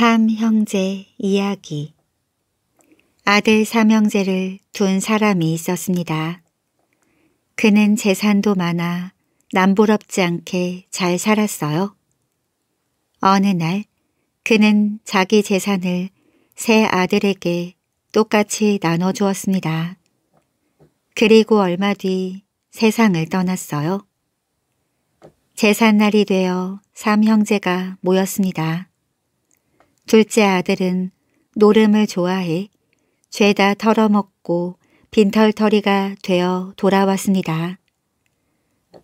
삼형제 이야기. 아들 삼형제를 둔 사람이 있었습니다. 그는 재산도 많아 남부럽지 않게 잘 살았어요. 어느 날 그는 자기 재산을 세 아들에게 똑같이 나눠주었습니다. 그리고 얼마 뒤 세상을 떠났어요. 재산날이 되어 삼형제가 모였습니다. 둘째 아들은 노름을 좋아해 죄다 털어먹고 빈털터리가 되어 돌아왔습니다.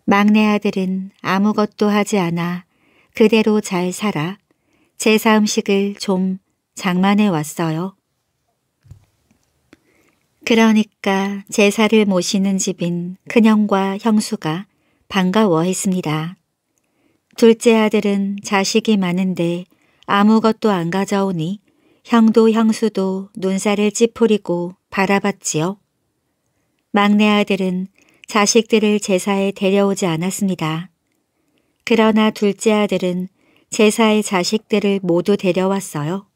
막내 아들은 아무것도 하지 않아 그대로 잘 살아 제사 음식을 좀 장만해 왔어요. 그러니까 제사를 모시는 집인 큰형과 형수가 반가워했습니다. 둘째 아들은 자식이 많은데 아무것도 안 가져오니 형도 형수도 눈살을 찌푸리고 바라봤지요. 막내 아들은 자식들을 제사에 데려오지 않았습니다. 그러나 둘째 아들은 제사에 자식들을 모두 데려왔어요.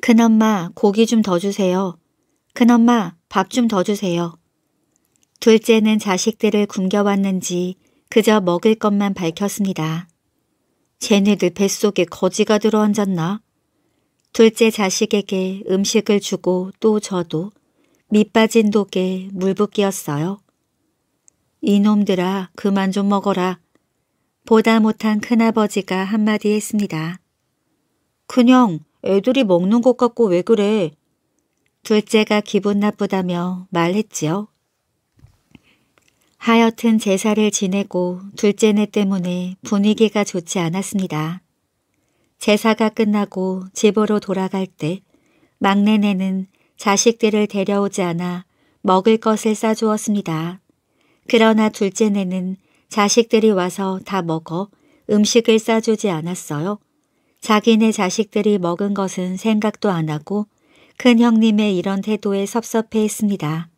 큰엄마 고기 좀 더 주세요. 큰엄마 밥 좀 더 주세요. 둘째는 자식들을 굶겨왔는지 그저 먹을 것만 밝혔습니다. 쟤네들 뱃속에 거지가 들어앉았나? 둘째 자식에게 음식을 주고 또 저도 밑 빠진 독에 물붓기였어요. 이놈들아 그만 좀 먹어라. 보다 못한 큰아버지가 한마디 했습니다. 그냥 애들이 먹는 것 같고 왜 그래? 둘째가 기분 나쁘다며 말했지요. 하여튼 제사를 지내고 둘째네 때문에 분위기가 좋지 않았습니다. 제사가 끝나고 집으로 돌아갈 때 막내네는 자식들을 데려오지 않아 먹을 것을 싸주었습니다. 그러나 둘째네는 자식들이 와서 다 먹어 음식을 싸주지 않았어요. 자기네 자식들이 먹은 것은 생각도 안 하고 큰 형님의 이런 태도에 섭섭해했습니다.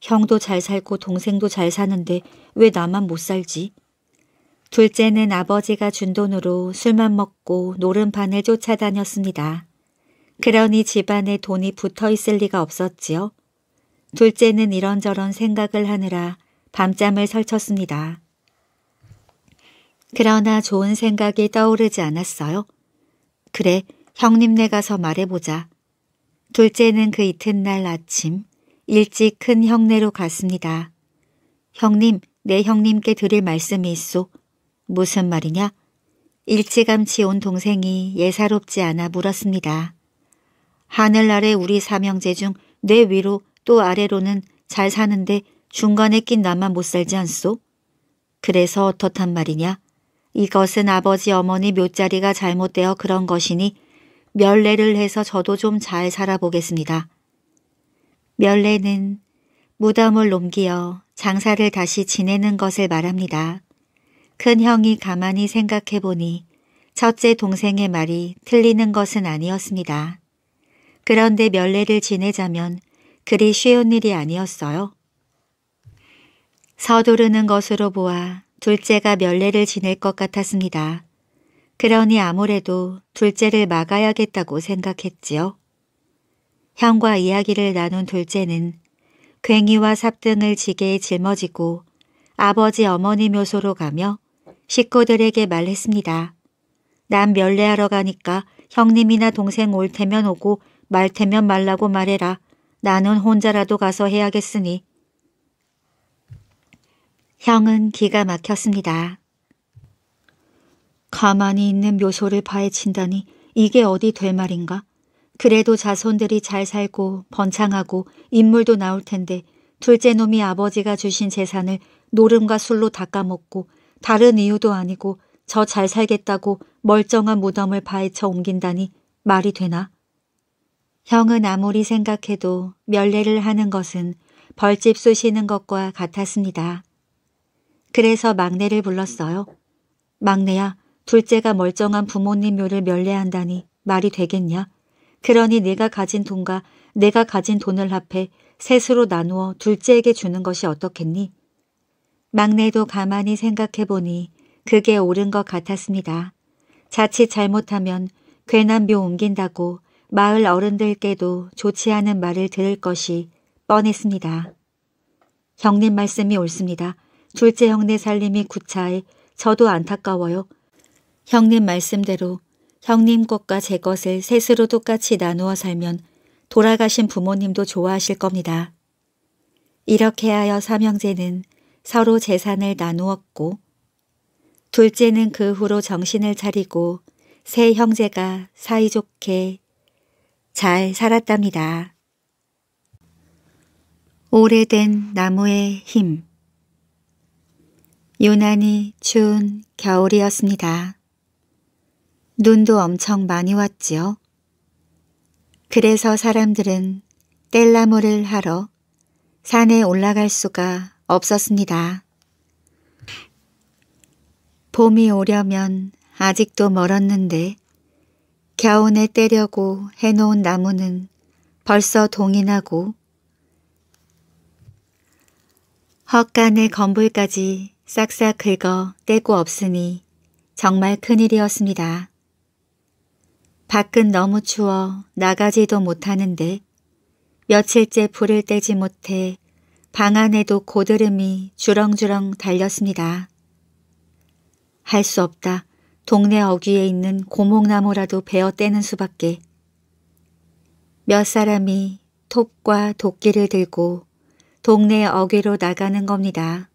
형도 잘 살고 동생도 잘 사는데 왜 나만 못 살지? 둘째는 아버지가 준 돈으로 술만 먹고 노름판을 쫓아다녔습니다. 그러니 집안에 돈이 붙어 있을 리가 없었지요. 둘째는 이런저런 생각을 하느라 밤잠을 설쳤습니다. 그러나 좋은 생각이 떠오르지 않았어요. 그래, 형님네 가서 말해보자. 둘째는 그 이튿날 아침 일찍 큰 형네로 갔습니다. 형님, 내 형님께 드릴 말씀이 있소. 무슨 말이냐? 일찌감치 온 동생이 예사롭지 않아 물었습니다. 하늘나라의 우리 삼형제 중 내 위로 또 아래로는 잘 사는데 중간에 낀 나만 못 살지 않소? 그래서 어떻단 말이냐? 이것은 아버지 어머니 묘자리가 잘못되어 그런 것이니 면례를 해서 저도 좀 잘 살아보겠습니다. 면례는 무덤을 옮기어 장사를 다시 지내는 것을 말합니다. 큰형이 가만히 생각해보니 첫째 동생의 말이 틀리는 것은 아니었습니다. 그런데 면례를 지내자면 그리 쉬운 일이 아니었어요. 서두르는 것으로 보아 둘째가 면례를 지낼 것 같았습니다. 그러니 아무래도 둘째를 막아야겠다고 생각했지요. 형과 이야기를 나눈 둘째는 괭이와 삽 등을 지게에 짊어지고 아버지 어머니 묘소로 가며 식구들에게 말했습니다. 난 면례하러 가니까 형님이나 동생 올 테면 오고 말 테면 말라고 말해라. 나는 혼자라도 가서 해야겠으니. 형은 기가 막혔습니다. 가만히 있는 묘소를 파헤친다니 이게 어디 될 말인가? 그래도 자손들이 잘 살고 번창하고 인물도 나올 텐데 둘째 놈이 아버지가 주신 재산을 노름과 술로 닦아먹고 다른 이유도 아니고 저 잘 살겠다고 멀쩡한 무덤을 파헤쳐 옮긴다니 말이 되나? 형은 아무리 생각해도 면례를 하는 것은 벌집 쑤시는 것과 같았습니다. 그래서 막내를 불렀어요. 막내야, 둘째가 멀쩡한 부모님 묘를 면례한다니 말이 되겠냐? 그러니 내가 가진 돈과 내가 가진 돈을 합해 셋으로 나누어 둘째에게 주는 것이 어떻겠니? 막내도 가만히 생각해보니 그게 옳은 것 같았습니다. 자칫 잘못하면 괴남묘 옮긴다고 마을 어른들께도 좋지 않은 말을 들을 것이 뻔했습니다. 형님 말씀이 옳습니다. 둘째 형네 살림이 구차해 저도 안타까워요. 형님 말씀대로 형님 것과 제 것을 셋으로 똑같이 나누어 살면 돌아가신 부모님도 좋아하실 겁니다. 이렇게 하여 삼형제는 서로 재산을 나누었고 둘째는 그 후로 정신을 차리고 세 형제가 사이좋게 잘 살았답니다. 오래된 나무의 힘. 유난히 추운 겨울이었습니다. 눈도 엄청 많이 왔지요. 그래서 사람들은 뗄나무를 하러 산에 올라갈 수가 없었습니다. 봄이 오려면 아직도 멀었는데 겨우내 떼려고 해놓은 나무는 벌써 동이 나고 헛간의 건불까지 싹싹 긁어 떼고 없으니 정말 큰일이었습니다. 밖은 너무 추워 나가지도 못하는데 며칠째 불을 떼지 못해 방 안에도 고드름이 주렁주렁 달렸습니다. 할 수 없다. 동네 어귀에 있는 고목나무라도 베어 떼는 수밖에. 몇 사람이 톱과 도끼를 들고 동네 어귀로 나가는 겁니다.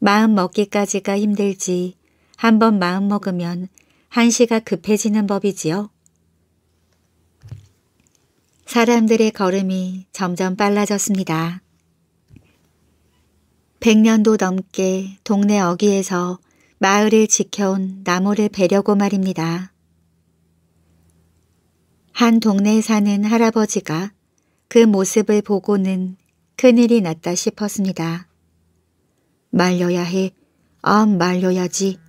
마음 먹기까지가 힘들지 한번 마음 먹으면 한시가 급해지는 법이지요. 사람들의 걸음이 점점 빨라졌습니다. 100년도 넘게 동네 어귀에서 마을을 지켜온 나무를 베려고 말입니다. 한 동네에 사는 할아버지가 그 모습을 보고는 큰일이 났다 싶었습니다. 말려야 해. 말려야지.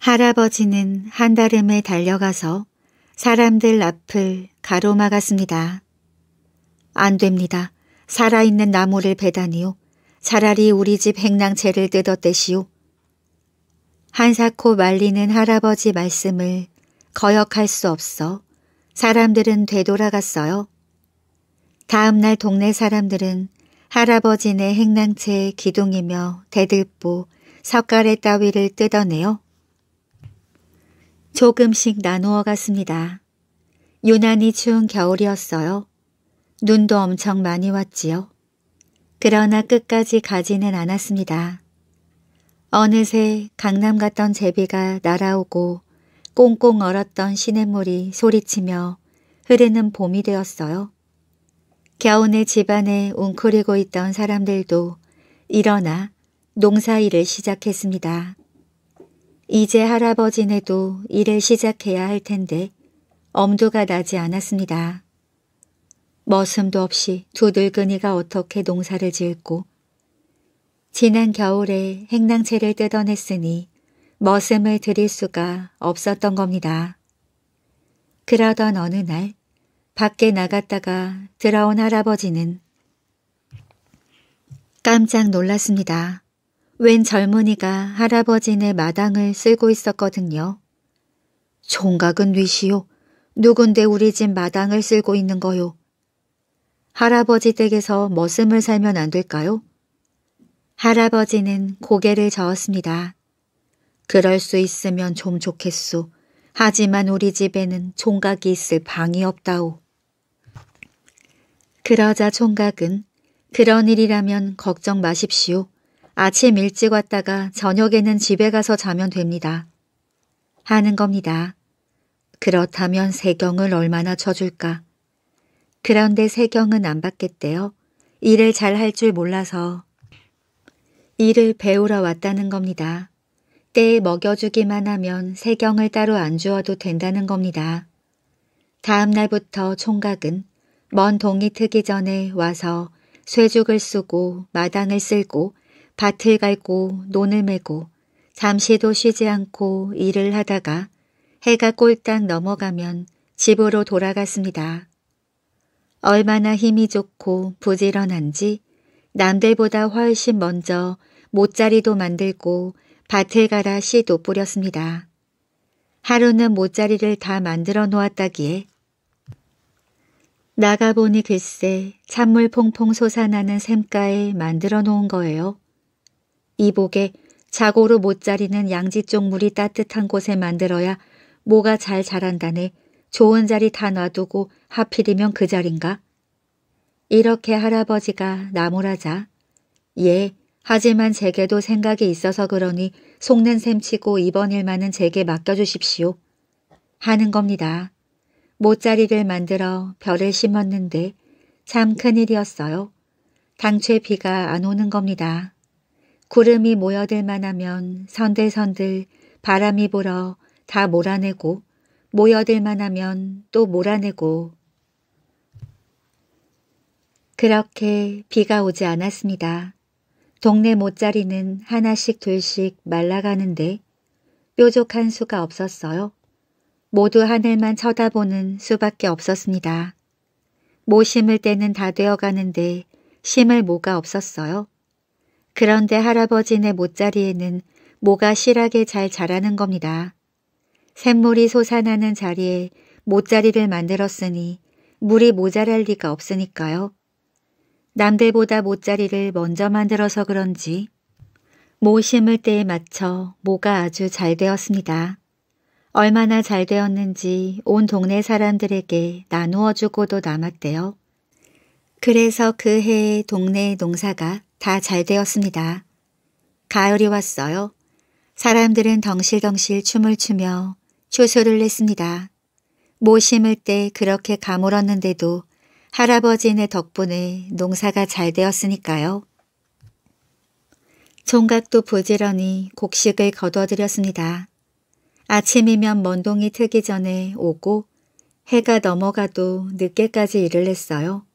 할아버지는 한달음에 달려가서 사람들 앞을 가로막았습니다. 안 됩니다. 살아있는 나무를 베다니요. 차라리 우리 집 행랑채를 뜯어떼시오. 한사코 말리는 할아버지 말씀을 거역할 수 없어 사람들은 되돌아갔어요. 다음날 동네 사람들은 할아버지네 행랑채 기둥이며 대들보, 석가래 따위를 뜯어내요. 조금씩 나누어 갔습니다. 유난히 추운 겨울이었어요. 눈도 엄청 많이 왔지요. 그러나 끝까지 가지는 않았습니다. 어느새 강남 갔던 제비가 날아오고 꽁꽁 얼었던 시냇물이 소리치며 흐르는 봄이 되었어요. 겨우내 집안에 웅크리고 있던 사람들도 일어나 농사일을 시작했습니다. 이제 할아버지네도 일을 시작해야 할 텐데 엄두가 나지 않았습니다. 머슴도 없이 두 늙은이가 어떻게 농사를 짓고 지난 겨울에 행랑채를 뜯어냈으니 머슴을 드릴 수가 없었던 겁니다. 그러던 어느 날 밖에 나갔다가 들어온 할아버지는 깜짝 놀랐습니다. 웬 젊은이가 할아버지네 마당을 쓸고 있었거든요. 총각은 위시오. 누군데 우리 집 마당을 쓸고 있는 거요. 할아버지 댁에서 머슴을 살면 안 될까요? 할아버지는 고개를 저었습니다. 그럴 수 있으면 좀 좋겠소. 하지만 우리 집에는 총각이 있을 방이 없다오. 그러자 총각은 그런 일이라면 걱정 마십시오. 아침 일찍 왔다가 저녁에는 집에 가서 자면 됩니다. 하는 겁니다. 그렇다면 세경을 얼마나 쳐줄까? 그런데 세경은 안 받겠대요. 일을 잘 할 줄 몰라서 일을 배우러 왔다는 겁니다. 때에 먹여주기만 하면 세경을 따로 안 주어도 된다는 겁니다. 다음 날부터 총각은 먼 동이 트기 전에 와서 쇠죽을 쓰고 마당을 쓸고 밭을 갈고 논을 메고 잠시도 쉬지 않고 일을 하다가 해가 꼴딱 넘어가면 집으로 돌아갔습니다. 얼마나 힘이 좋고 부지런한지 남들보다 훨씬 먼저 못자리도 만들고 밭에 갈아 씨 돋보렸습니다. 하루는 모짜리를 다 만들어 놓았다기에 나가보니 글쎄 찬물 퐁퐁 솟아나는 샘가에 만들어 놓은 거예요. 이복에 자고로 모짜리는 양지 쪽 물이 따뜻한 곳에 만들어야 모가 잘 자란다네. 좋은 자리 다 놔두고 하필이면 그 자린가? 이렇게 할아버지가 나무라자. 예, 하지만 제게도 생각이 있어서 그러니 속는 셈치고 이번 일만은 제게 맡겨주십시오. 하는 겁니다. 모짜리를 만들어 벼를 심었는데 참 큰일이었어요. 당최 비가 안 오는 겁니다. 구름이 모여들만 하면 선들선들 바람이 불어 다 몰아내고 모여들만 하면 또 몰아내고 그렇게 비가 오지 않았습니다. 동네 모짜리는 하나씩 둘씩 말라가는데 뾰족한 수가 없었어요. 모두 하늘만 쳐다보는 수밖에 없었습니다. 모 심을 때는 다 되어가는데 심을 모가 없었어요. 그런데 할아버지네 모짜리에는 모가 실하게 잘 자라는 겁니다. 샘물이 솟아나는 자리에 모짜리를 만들었으니 물이 모자랄 리가 없으니까요. 남들보다 모짜리를 먼저 만들어서 그런지 모 심을 때에 맞춰 모가 아주 잘 되었습니다. 얼마나 잘 되었는지 온 동네 사람들에게 나누어주고도 남았대요. 그래서 그 해의 동네 농사가 다 잘 되었습니다. 가을이 왔어요. 사람들은 덩실덩실 춤을 추며 추수를 냈습니다. 모 심을 때 그렇게 가물었는데도 할아버지네 덕분에 농사가 잘 되었으니까요. 총각도 부지런히 곡식을 거둬들였습니다. 아침이면 먼동이 트기 전에 오고 해가 넘어가도 늦게까지 일을 했어요.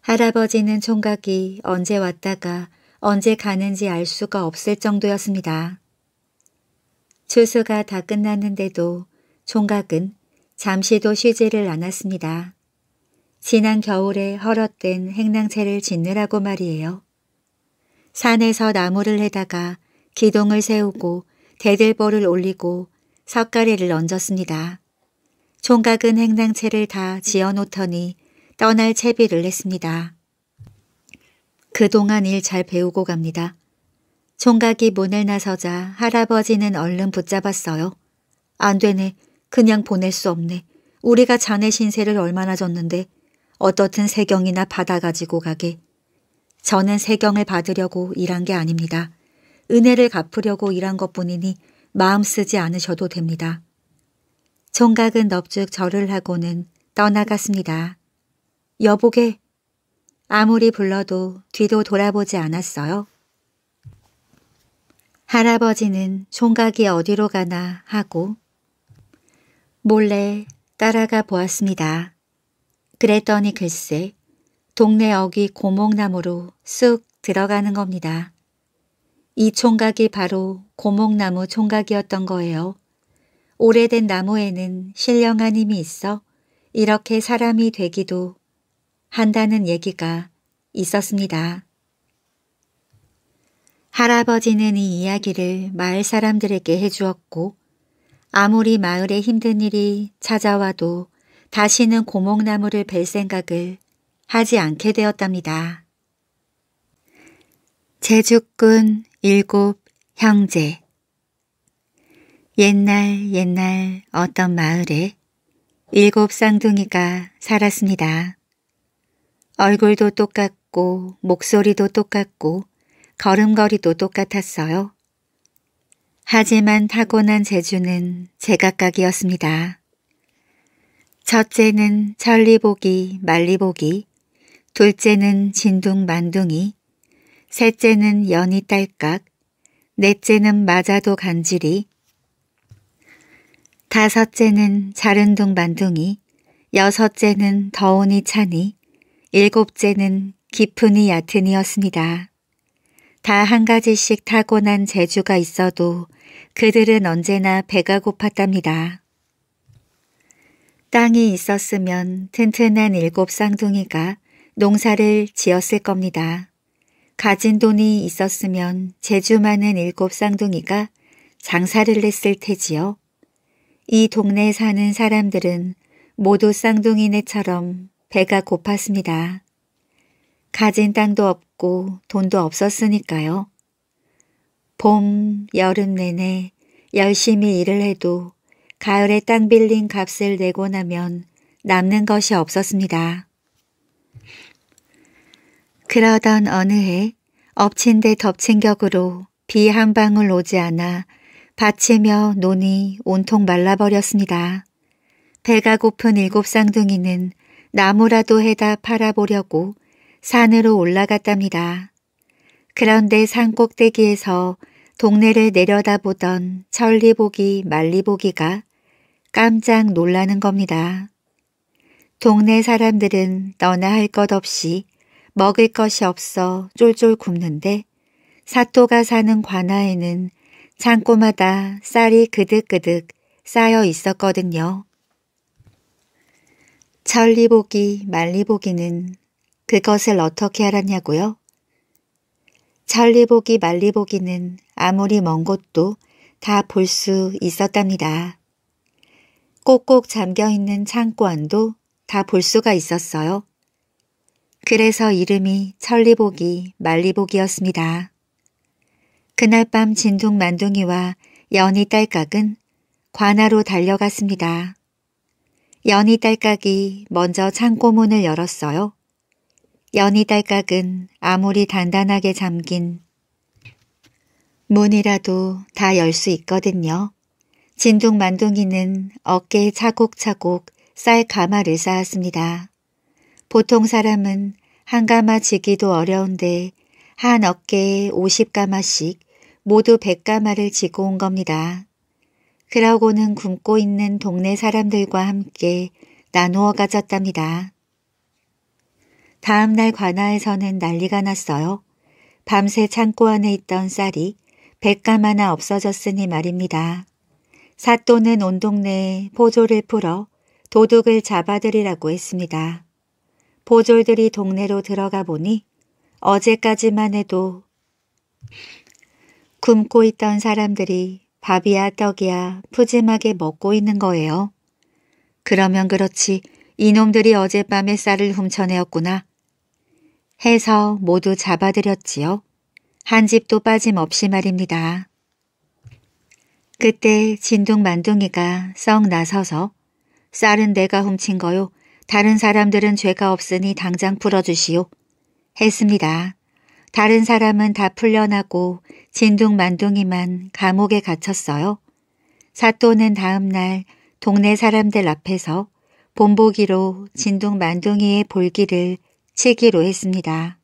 할아버지는 총각이 언제 왔다가 언제 가는지 알 수가 없을 정도였습니다. 추수가 다 끝났는데도 총각은 잠시도 쉬지를 않았습니다. 지난 겨울에 헐어된 행랑채를 짓느라고 말이에요. 산에서 나무를 해다가 기둥을 세우고 대들보를 올리고 석가래를 얹었습니다. 총각은 행랑채를 다 지어놓더니 떠날 채비를 했습니다. 그동안 일 잘 배우고 갑니다. 총각이 문을 나서자 할아버지는 얼른 붙잡았어요. 안 되네. 그냥 보낼 수 없네. 우리가 자네 신세를 얼마나 졌는데. 어떻든 세경이나 받아가지고 가게. 저는 세경을 받으려고 일한 게 아닙니다. 은혜를 갚으려고 일한 것뿐이니 마음 쓰지 않으셔도 됩니다. 총각은 넙죽 절을 하고는 떠나갔습니다. 여보게! 아무리 불러도 뒤도 돌아보지 않았어요. 할아버지는 총각이 어디로 가나 하고 몰래 따라가 보았습니다. 그랬더니 글쎄 동네 어귀 고목나무로 쑥 들어가는 겁니다. 이 총각이 바로 고목나무 총각이었던 거예요. 오래된 나무에는 신령한 힘이 있어 이렇게 사람이 되기도 한다는 얘기가 있었습니다. 할아버지는 이 이야기를 마을 사람들에게 해주었고 아무리 마을에 힘든 일이 찾아와도 다시는 고목나무를 벨 생각을 하지 않게 되었답니다. 제주꾼 7 형제. 옛날 어떤 마을에 7 쌍둥이가 살았습니다. 얼굴도 똑같고 목소리도 똑같고 걸음걸이도 똑같았어요. 하지만 타고난 재주는 제각각이었습니다. 첫째는 천리보기, 말리보기, 둘째는 진둥, 만둥이, 셋째는 연이, 딸깍, 넷째는 맞아도 간지리, 다섯째는 자른둥, 만둥이, 여섯째는 더우니, 차니, 일곱째는 깊으니, 얕으니였습니다. 다 한 가지씩 타고난 재주가 있어도 그들은 언제나 배가 고팠답니다. 땅이 있었으면 튼튼한 7 쌍둥이가 농사를 지었을 겁니다. 가진 돈이 있었으면 재주 많은 7쌍둥이가 장사를 했을 테지요. 이 동네에 사는 사람들은 모두 쌍둥이네처럼 배가 고팠습니다. 가진 땅도 없고 돈도 없었으니까요. 봄, 여름 내내 열심히 일을 해도 가을에 땅 빌린 값을 내고 나면 남는 것이 없었습니다. 그러던 어느 해 엎친 데 덮친 격으로 비 한 방울 오지 않아 받치며 논이 온통 말라버렸습니다. 배가 고픈 7쌍둥이는 나무라도 해다 팔아보려고 산으로 올라갔답니다. 그런데 산 꼭대기에서 동네를 내려다보던 천리보기 만리보기가 깜짝 놀라는 겁니다. 동네 사람들은 너나 할 것 없이 먹을 것이 없어 쫄쫄 굶는데 사또가 사는 관아에는 창고마다 쌀이 그득그득 쌓여 있었거든요. 천리보기 만리보기는 그것을 어떻게 알았냐고요? 천리보기 만리보기는 아무리 먼 곳도 다 볼 수 있었답니다. 꼭꼭 잠겨있는 창고 안도 다 볼 수가 있었어요. 그래서 이름이 천리보기 만리보기였습니다. 그날 밤 진둥만둥이와 연희 딸깍은 관아로 달려갔습니다. 연희 딸깍이 먼저 창고문을 열었어요. 연희 딸깍은 아무리 단단하게 잠긴 문이라도 다 열 수 있거든요. 진둥만둥이는 어깨에 차곡차곡 쌀 가마를 쌓았습니다. 보통 사람은 한 가마 지기도 어려운데 한 어깨에 50가마씩 모두 100가마를 지고 온 겁니다. 그러고는 굶고 있는 동네 사람들과 함께 나누어 가졌답니다. 다음 날 관아에서는 난리가 났어요. 밤새 창고 안에 있던 쌀이 100가마나 없어졌으니 말입니다. 사또는 온 동네에 포졸을 풀어 도둑을 잡아들이라고 했습니다. 포졸들이 동네로 들어가 보니 어제까지만 해도 굶고 있던 사람들이 밥이야 떡이야 푸짐하게 먹고 있는 거예요. 그러면 그렇지 이놈들이 어젯밤에 쌀을 훔쳐내었구나 해서 모두 잡아들였지요. 한 집도 빠짐없이 말입니다. 그때 진둥만둥이가 썩 나서서 쌀은 내가 훔친 거요. 다른 사람들은 죄가 없으니 당장 풀어주시오. 했습니다. 다른 사람은 다 풀려나고 진둥만둥이만 감옥에 갇혔어요. 사또는 다음 날 동네 사람들 앞에서 본보기로 진둥만둥이의 볼기를 치기로 했습니다.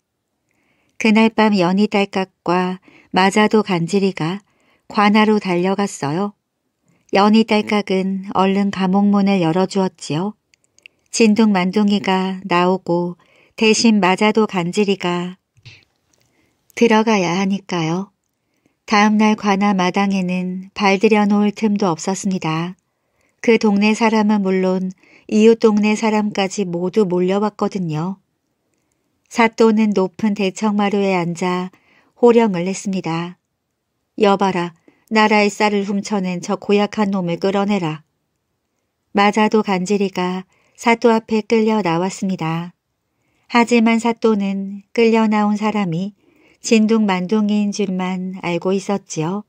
그날 밤 연희 딸깍과 마자도 간지리가 관아로 달려갔어요. 연희 딸깍은 얼른 감옥문을 열어주었지요. 진둥만둥이가 나오고 대신 마자도 간지리가 들어가야 하니까요. 다음날 관아 마당에는 발 들여놓을 틈도 없었습니다. 그 동네 사람은 물론 이웃 동네 사람까지 모두 몰려왔거든요. 사또는 높은 대청마루에 앉아 호령을 했습니다. 여봐라, 나라의 쌀을 훔쳐낸 저 고약한 놈을 끌어내라. 마자도 간지리가 사또 앞에 끌려 나왔습니다. 하지만 사또는 끌려 나온 사람이 진둥만둥이인 줄만 알고 있었지요.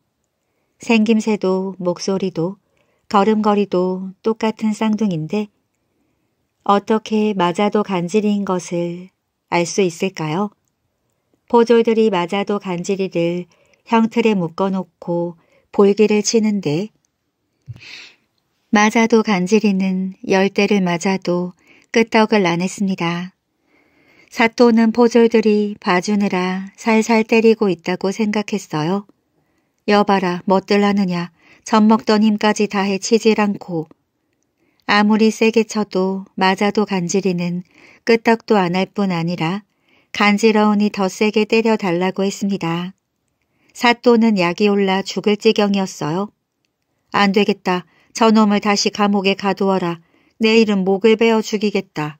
생김새도 목소리도 걸음걸이도 똑같은 쌍둥이인데 어떻게 마자도 간지리인 것을 알 수 있을까요? 포졸들이 마자도 간지리를 형틀에 묶어놓고 볼기를 치는데 마자도 간지리는 10대를 맞아도 끄떡을 안 했습니다. 사또는 포졸들이 봐주느라 살살 때리고 있다고 생각했어요. 여봐라, 뭣들 하느냐. 젖 먹던 힘까지 다 해치질 않고. 아무리 세게 쳐도 마자도 간지리는 끄떡도 안 할 뿐 아니라 간지러우니 더 세게 때려달라고 했습니다. 사또는 약이 올라 죽을 지경이었어요. 안 되겠다. 저놈을 다시 감옥에 가두어라. 내일은 목을 베어 죽이겠다.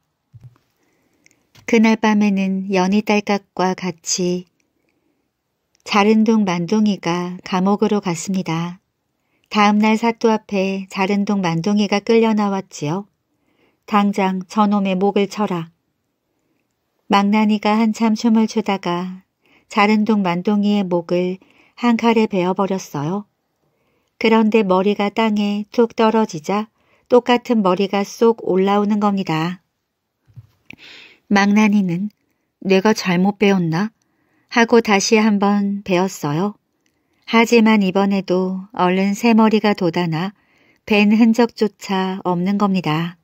그날 밤에는 연희 딸깍과 같이 자른동 만동이가 감옥으로 갔습니다. 다음날 사또 앞에 자른동 만동이가 끌려 나왔지요. 당장 저놈의 목을 쳐라. 망나니가 한참 춤을 추다가 자른동 만동이의 목을 한 칼에 베어버렸어요. 그런데 머리가 땅에 툭 떨어지자 똑같은 머리가 쏙 올라오는 겁니다. 망나니는 내가 잘못 베었나? 하고 다시 한번 베었어요. 하지만 이번에도 얼른 새 머리가 돋아나 벤 흔적조차 없는 겁니다.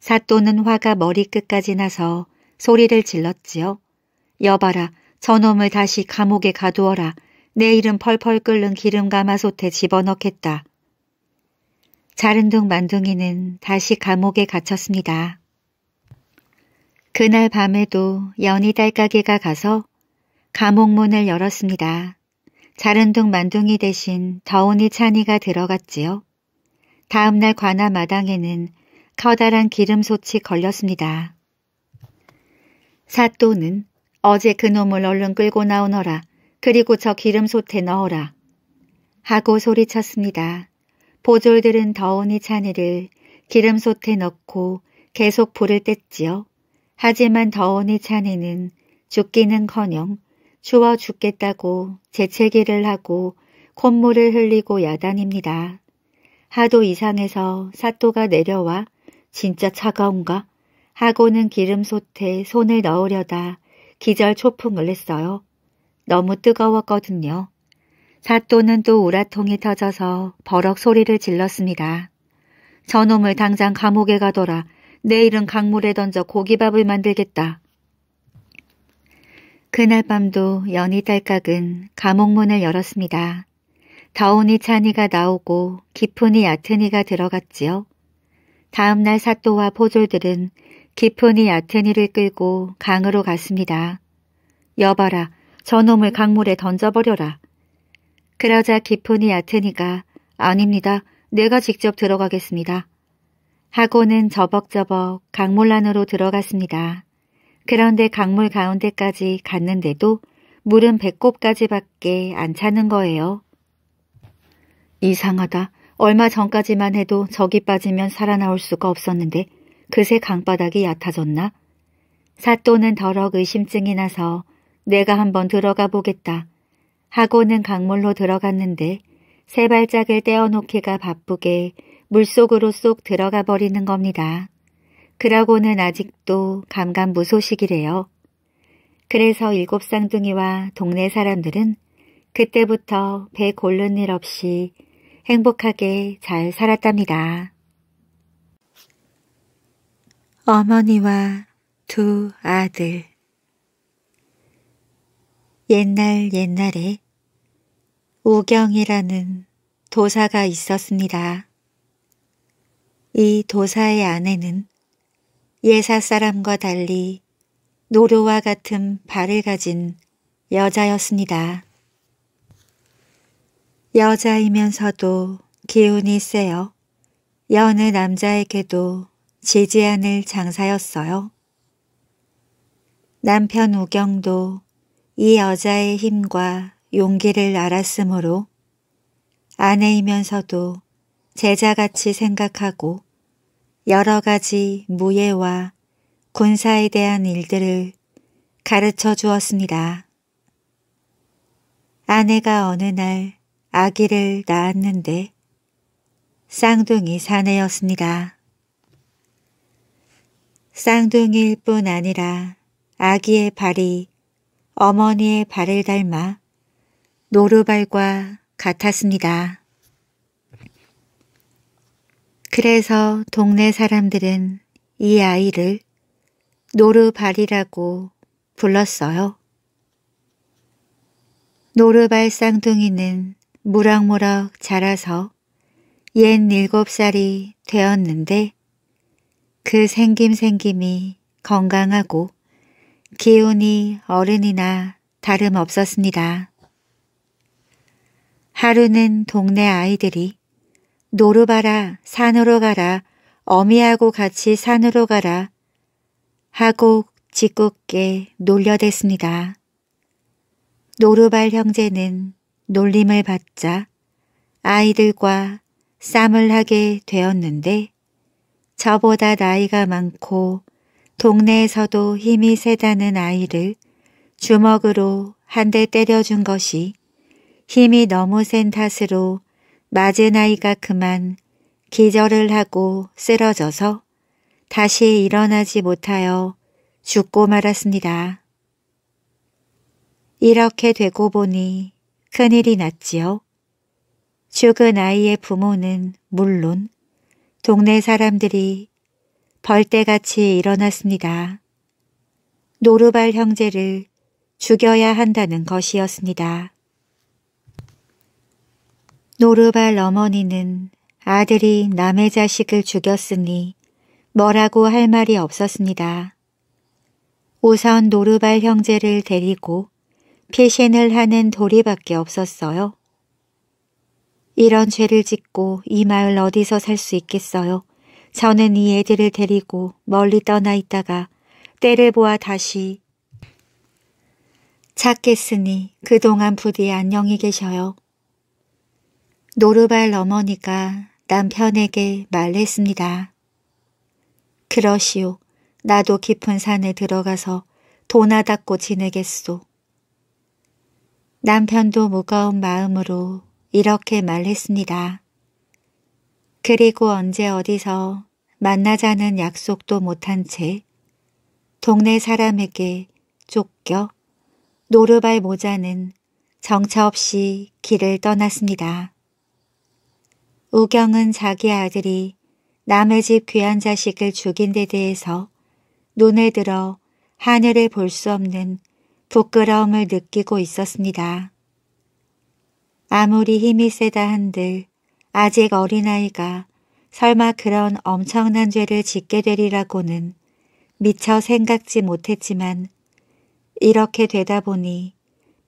사또는 화가 머리끝까지 나서 소리를 질렀지요. 여봐라, 저놈을 다시 감옥에 가두어라. 내일은 펄펄 끓는 기름가마솥에 집어넣겠다. 자른둥 만둥이는 다시 감옥에 갇혔습니다. 그날 밤에도 연희 딸깍이가 가서 감옥문을 열었습니다. 자른둥 만둥이 대신 더운이 찬이가 들어갔지요. 다음날 관아 마당에는 커다란 기름솥이 걸렸습니다. 사또는 어제 그놈을 얼른 끌고 나오너라. 그리고 저 기름솥에 넣어라. 하고 소리쳤습니다. 보졸들은 더운이 찬이를 기름솥에 넣고 계속 불을 뗐지요. 하지만 더운이 찬이는 죽기는커녕 추워 죽겠다고 재채기를 하고 콧물을 흘리고 야단입니다. 하도 이상해서 사또가 내려와 진짜 차가운가? 하고는 기름솥에 손을 넣으려다 기절초풍을 냈어요. 너무 뜨거웠거든요. 사또는 또 우라통이 터져서 버럭 소리를 질렀습니다. 저놈을 당장 감옥에 가둬라. 내일은 강물에 던져 고기밥을 만들겠다. 그날 밤도 연희 딸깍은 감옥문을 열었습니다. 더운이 찬이가 나오고 기푼이 얕은이가 들어갔지요. 다음날 사또와 포졸들은 기푼이 얕은이를 끌고 강으로 갔습니다. 여봐라. 저놈을 강물에 던져버려라. 그러자 기푼이 얕은이가 아닙니다. 내가 직접 들어가겠습니다. 하고는 저벅저벅 강물 안으로 들어갔습니다. 그런데 강물 가운데까지 갔는데도 물은 배꼽까지밖에 안 차는 거예요. 이상하다. 얼마 전까지만 해도 저기 빠지면 살아나올 수가 없었는데 그새 강바닥이 얕아졌나? 사또는 더럭 의심증이 나서 내가 한번 들어가 보겠다. 하고는 강물로 들어갔는데 세 발짝을 떼어놓기가 바쁘게 물속으로 쏙 들어가 버리는 겁니다. 그러고는 아직도 감감무소식이래요. 그래서 일곱 쌍둥이와 동네 사람들은 그때부터 배 고른 일 없이 행복하게 잘 살았답니다. 어머니와 두 아들. 옛날에 우경이라는 도사가 있었습니다. 이 도사의 아내는 예사 사람과 달리 노루와 같은 발을 가진 여자였습니다. 여자이면서도 기운이 세요. 여느 남자에게도 지지 않을 장사였어요. 남편 우경도 이 여자의 힘과 용기를 알았으므로 아내이면서도 제자같이 생각하고 여러 가지 무예와 군사에 대한 일들을 가르쳐 주었습니다. 아내가 어느 날 아기를 낳았는데 쌍둥이 사내였습니다. 쌍둥이일 뿐 아니라 아기의 발이 어머니의 발을 닮아 노루발과 같았습니다. 그래서 동네 사람들은 이 아이를 노루발이라고 불렀어요. 노루발 쌍둥이는 무럭무럭 자라서 옛 7살이 되었는데 그 생김이 건강하고 기운이 어른이나 다름없었습니다. 하루는 동네 아이들이 노루발아 산으로 가라, 어미하고 같이 산으로 가라 하고 짓궂게 놀려댔습니다. 노르발 형제는 놀림을 받자 아이들과 쌈을 하게 되었는데 저보다 나이가 많고 동네에서도 힘이 세다는 아이를 주먹으로 한 대 때려준 것이 힘이 너무 센 탓으로 맞은 아이가 그만 기절을 하고 쓰러져서 다시 일어나지 못하여 죽고 말았습니다. 이렇게 되고 보니 큰일이 났지요. 죽은 아이의 부모는 물론 동네 사람들이 벌떼같이 일어났습니다. 노르발 형제를 죽여야 한다는 것이었습니다. 노르발 어머니는 아들이 남의 자식을 죽였으니 뭐라고 할 말이 없었습니다. 우선 노르발 형제를 데리고 피신을 하는 도리밖에 없었어요. 이런 죄를 짓고 이 마을 어디서 살 수 있겠어요. 저는 이 애들을 데리고 멀리 떠나 있다가 때를 보아 다시 찾겠으니 그동안 부디 안녕히 계셔요. 노르발 어머니가 남편에게 말했습니다. 그러시오. 나도 깊은 산에 들어가서 도나 닦고 지내겠소. 남편도 무거운 마음으로 이렇게 말했습니다. 그리고 언제 어디서 만나자는 약속도 못한 채 동네 사람에게 쫓겨 노르발 모자는 정처 없이 길을 떠났습니다. 우경은 자기 아들이 남의 집 귀한 자식을 죽인 데 대해서 눈을 들어 하늘을 볼 수 없는 부끄러움을 느끼고 있었습니다. 아무리 힘이 세다 한들 아직 어린아이가 설마 그런 엄청난 죄를 짓게 되리라고는 미처 생각지 못했지만 이렇게 되다 보니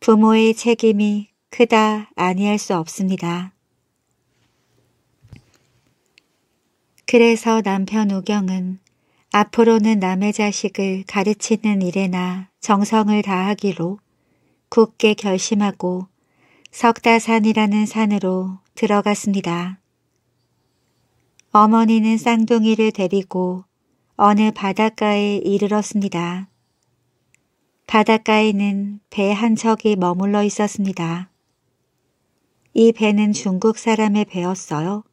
부모의 책임이 크다 아니할 수 없습니다. 그래서 남편 우경은 앞으로는 남의 자식을 가르치는 일에나 정성을 다하기로 굳게 결심하고 석다산이라는 산으로 들어갔습니다. 어머니는 쌍둥이를 데리고 어느 바닷가에 이르렀습니다. 바닷가에는 배 한 척이 머물러 있었습니다. 이 배는 중국 사람의 배였어요.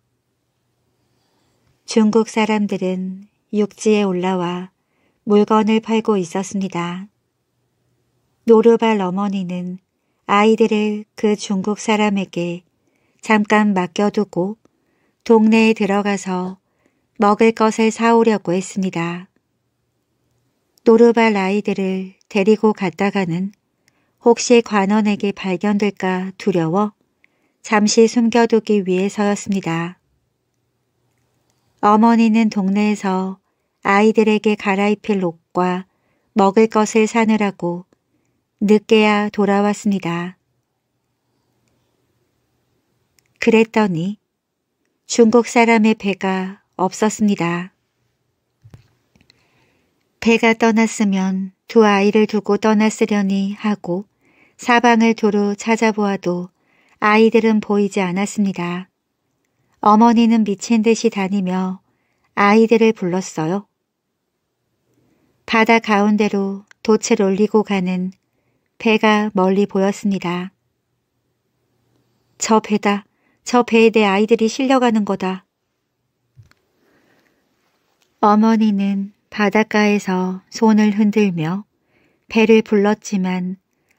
중국 사람들은 육지에 올라와 물건을 팔고 있었습니다. 노르발 어머니는 아이들을 그 중국 사람에게 잠깐 맡겨두고 동네에 들어가서 먹을 것을 사오려고 했습니다. 노르발 아이들을 데리고 갔다가는 혹시 관원에게 발견될까 두려워 잠시 숨겨두기 위해서였습니다. 어머니는 동네에서 아이들에게 갈아입힐 옷과 먹을 것을 사느라고 늦게야 돌아왔습니다. 그랬더니 중국 사람의 배가 없었습니다. 배가 떠났으면 두 아이를 두고 떠났으려니 하고 사방을 두루 찾아보아도 아이들은 보이지 않았습니다. 어머니는 미친 듯이 다니며 아이들을 불렀어요. 바다 가운데로 돛을 올리고 가는 배가 멀리 보였습니다. 저 배다. 저 배에 내 아이들이 실려가는 거다. 어머니는 바닷가에서 손을 흔들며 배를 불렀지만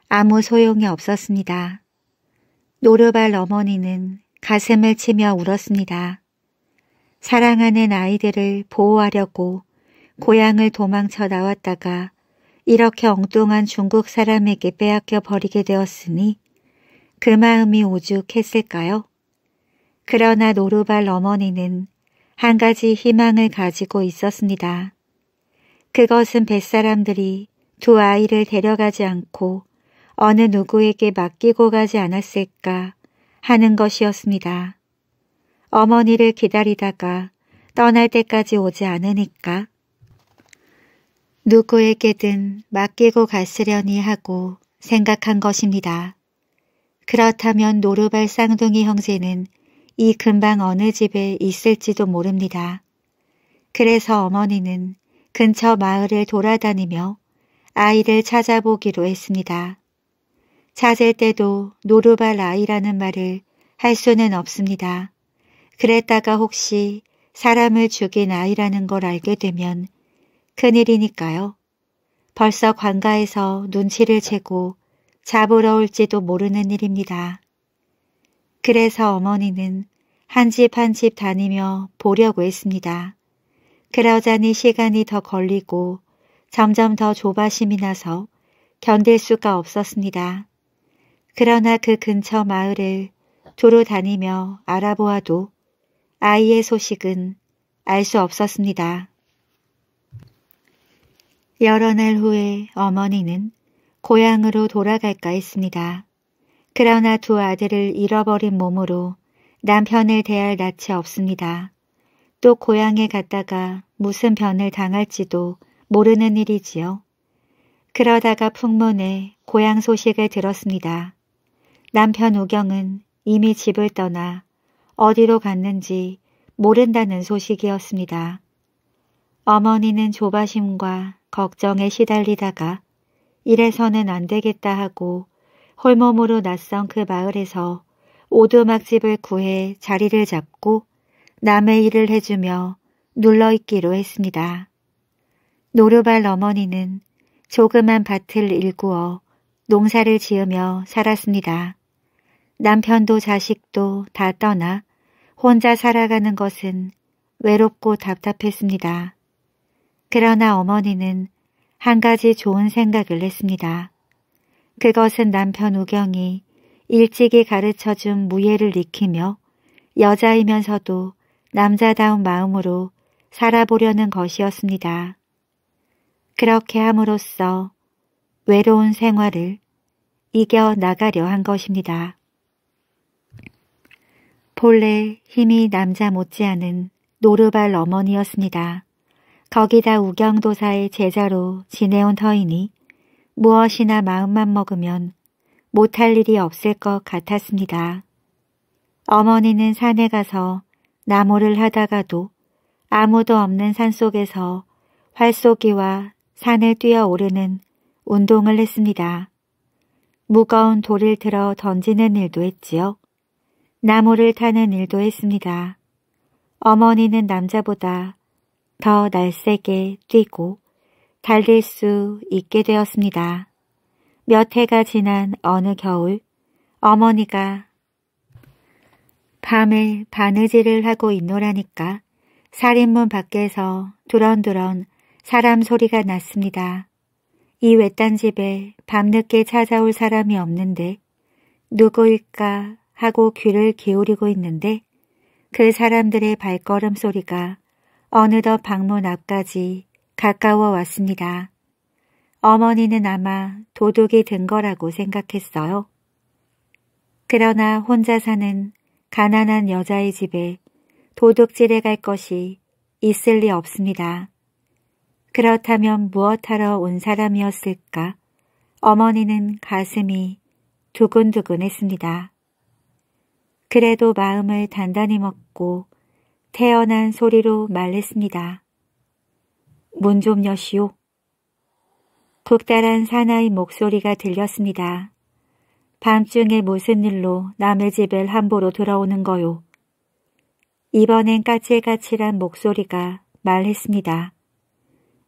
아무 소용이 없었습니다. 노르발 어머니는 가슴을 치며 울었습니다. 사랑하는 아이들을 보호하려고 고향을 도망쳐 나왔다가 이렇게 엉뚱한 중국 사람에게 빼앗겨 버리게 되었으니 그 마음이 오죽했을까요? 그러나 노르발 어머니는 한 가지 희망을 가지고 있었습니다. 그것은 뱃사람들이 두 아이를 데려가지 않고 어느 누구에게 맡기고 가지 않았을까 하는 것이었습니다. 어머니를 기다리다가 떠날 때까지 오지 않으니까 누구에게든 맡기고 갔으려니 하고 생각한 것입니다. 그렇다면 노르발 쌍둥이 형제는 이 근방 어느 집에 있을지도 모릅니다. 그래서 어머니는 근처 마을을 돌아다니며 아이를 찾아보기로 했습니다. 찾을 때도 노르발 아이라는 말을 할 수는 없습니다. 그랬다가 혹시 사람을 죽인 아이라는 걸 알게 되면 큰일이니까요. 벌써 관가에서 눈치를 채고 잡으러 올지도 모르는 일입니다. 그래서 어머니는 한 집 한 집 다니며 보려고 했습니다. 그러자니 시간이 더 걸리고 점점 더 조바심이 나서 견딜 수가 없었습니다. 그러나 그 근처 마을을 두루 다니며 알아보아도 아이의 소식은 알 수 없었습니다. 여러 날 후에 어머니는 고향으로 돌아갈까 했습니다. 그러나 두 아들을 잃어버린 몸으로 남편을 대할 낯이 없습니다. 또 고향에 갔다가 무슨 변을 당할지도 모르는 일이지요. 그러다가 풍문에 고향 소식을 들었습니다. 남편 우경은 이미 집을 떠나 어디로 갔는지 모른다는 소식이었습니다. 어머니는 조바심과 걱정에 시달리다가 이래서는 안 되겠다 하고 홀몸으로 낯선 그 마을에서 오두막집을 구해 자리를 잡고 남의 일을 해주며 눌러있기로 했습니다. 노르발 어머니는 조그만 밭을 일구어 농사를 지으며 살았습니다. 남편도 자식도 다 떠나 혼자 살아가는 것은 외롭고 답답했습니다. 그러나 어머니는 한 가지 좋은 생각을 했습니다. 그것은 남편 우경이 일찍이 가르쳐준 무예를 익히며 여자이면서도 남자다운 마음으로 살아보려는 것이었습니다. 그렇게 함으로써 외로운 생활을 이겨나가려 한 것입니다. 본래 힘이 남자 못지않은 노르발 어머니였습니다. 거기다 우경도사의 제자로 지내온 터이니 무엇이나 마음만 먹으면 못할 일이 없을 것 같았습니다. 어머니는 산에 가서 나무를 하다가도 아무도 없는 산속에서 활쏘기와 산을 뛰어오르는 운동을 했습니다. 무거운 돌을 들어 던지는 일도 했지요. 나무를 타는 일도 했습니다. 어머니는 남자보다 더 날쌔게 뛰고 달릴 수 있게 되었습니다. 몇 해가 지난 어느 겨울, 어머니가 밤에 바느질을 하고 있노라니까 살인문 밖에서 두런두런 사람 소리가 났습니다. 이 외딴 집에 밤늦게 찾아올 사람이 없는데 누구일까 하고 귀를 기울이고 있는데 그 사람들의 발걸음 소리가 어느덧 방문 앞까지 가까워 왔습니다. 어머니는 아마 도둑이 든 거라고 생각했어요. 그러나 혼자 사는 가난한 여자의 집에 도둑질에 갈 것이 있을 리 없습니다. 그렇다면 무엇하러 온 사람이었을까? 어머니는 가슴이 두근두근했습니다. 그래도 마음을 단단히 먹고 태연한 소리로 말했습니다. 문 좀 여시오. 국달한 사나이 목소리가 들렸습니다. 밤중에 무슨 일로 남의 집을 함부로 들어오는 거요. 이번엔 까칠까칠한 목소리가 말했습니다.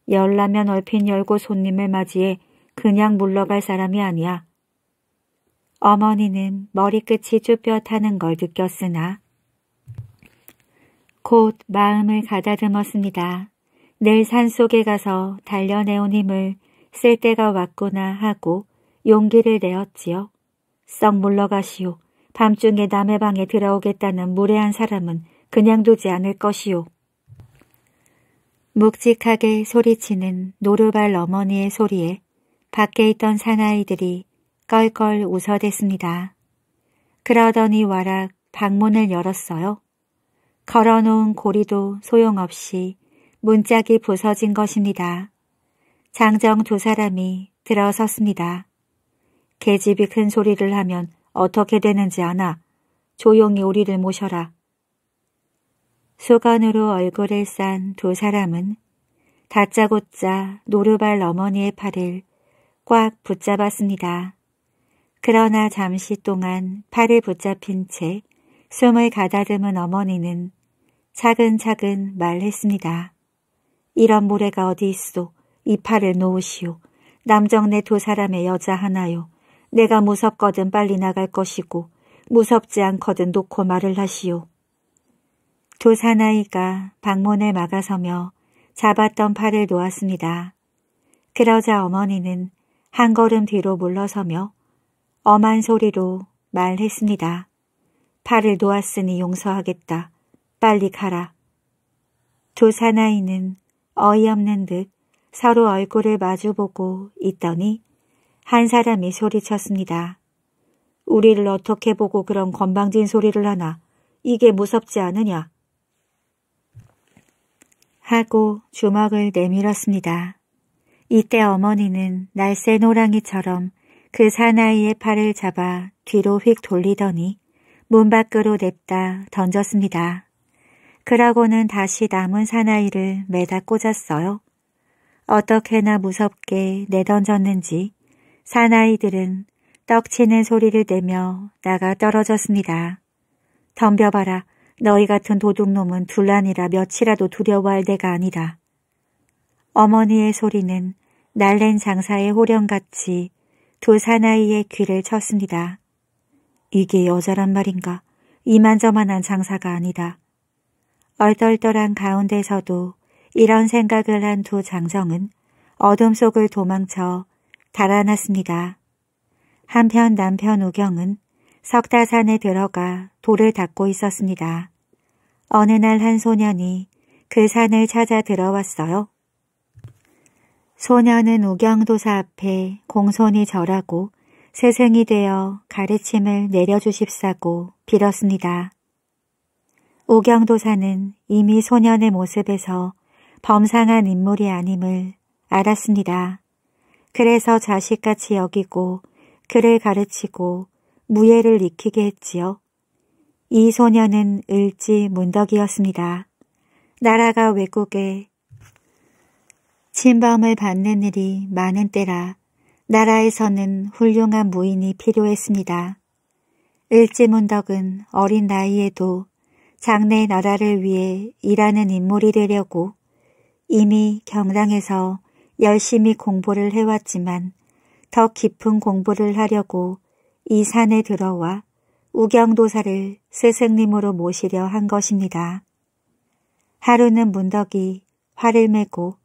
열라면 얼핏 열고 손님을 맞이해 그냥 물러갈 사람이 아니야. 어머니는 머리끝이 쭈뼛하는 걸 느꼈으나 곧 마음을 가다듬었습니다. 늘 산속에 가서 단련해온 힘을 쓸 때가 왔구나 하고 용기를 내었지요. 썩 물러가시오. 밤중에 남의 방에 들어오겠다는 무례한 사람은 그냥 두지 않을 것이오. 묵직하게 소리치는 노르발 어머니의 소리에 밖에 있던 사나이들이 껄껄 웃어댔습니다. 그러더니 와락 방문을 열었어요. 걸어놓은 고리도 소용없이 문짝이 부서진 것입니다. 장정 두 사람이 들어섰습니다. 계집이 큰 소리를 하면 어떻게 되는지 아나. 조용히 우리를 모셔라. 수건으로 얼굴을 싼 두 사람은 다짜고짜 노르발 어머니의 팔을 꽉 붙잡았습니다. 그러나 잠시 동안 팔을 붙잡힌 채 숨을 가다듬은 어머니는 차근차근 말했습니다. 이런 모래가 어디 있소. 이 팔을 놓으시오. 남정네 두 사람의 여자 하나요. 내가 무섭거든 빨리 나갈 것이고 무섭지 않거든 놓고 말을 하시오. 두 사나이가 방문을 막아서며 잡았던 팔을 놓았습니다. 그러자 어머니는 한 걸음 뒤로 물러서며 엄한 소리로 말했습니다. 팔을 놓았으니 용서하겠다. 빨리 가라. 두 사나이는 어이없는 듯 서로 얼굴을 마주보고 있더니 한 사람이 소리쳤습니다. 우리를 어떻게 보고 그런 건방진 소리를 하나. 이게 무섭지 않으냐? 하고 주먹을 내밀었습니다. 이때 어머니는 날쌘 호랑이처럼 그 사나이의 팔을 잡아 뒤로 휙 돌리더니 문 밖으로 냅다 던졌습니다. 그러고는 다시 남은 사나이를 매다 꽂았어요. 어떻게나 무섭게 내던졌는지 사나이들은 떡치는 소리를 내며 나가 떨어졌습니다. 덤벼봐라. 너희 같은 도둑놈은 둘란이라 며칠이라도 두려워할 데가 아니다. 어머니의 소리는 날랜 장사의 호령같이 두 사나이의 귀를 쳤습니다. 이게 여자란 말인가. 이만저만한 장사가 아니다. 얼떨떨한 가운데서도 이런 생각을 한 두 장정은 어둠 속을 도망쳐 달아났습니다. 한편 남편 우경은 석다산에 들어가 돌을 닦고 있었습니다. 어느 날 한 소년이 그 산을 찾아 들어왔어요. 소년은 우경도사 앞에 공손히 절하고 스승이 되어 가르침을 내려주십사고 빌었습니다. 우경도사는 이미 소년의 모습에서 범상한 인물이 아님을 알았습니다. 그래서 자식같이 여기고 그를 가르치고 무예를 익히게 했지요. 이 소년은 을지 문덕이었습니다. 나라가 외국에 침범을 받는 일이 많은 때라 나라에서는 훌륭한 무인이 필요했습니다. 을지 문덕은 어린 나이에도 장래 나라를 위해 일하는 인물이 되려고 이미 경당에서 열심히 공부를 해왔지만 더 깊은 공부를 하려고 이 산에 들어와 우경도사를 스승님으로 모시려 한 것입니다. 하루는 문덕이 활을 메고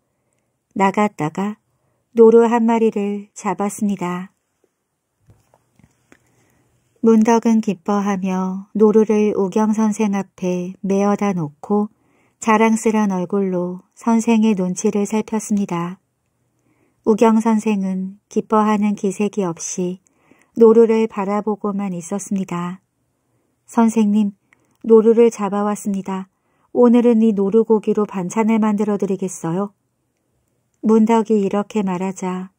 나갔다가 노루 한 마리를 잡았습니다. 문덕은 기뻐하며 노루를 우경 선생 앞에 메어다 놓고 자랑스런 얼굴로 선생의 눈치를 살폈습니다. 우경 선생은 기뻐하는 기색이 없이 노루를 바라보고만 있었습니다. 선생님, 노루를 잡아왔습니다. 오늘은 이 노루고기로 반찬을 만들어 드리겠어요? 문덕이 이렇게 말하자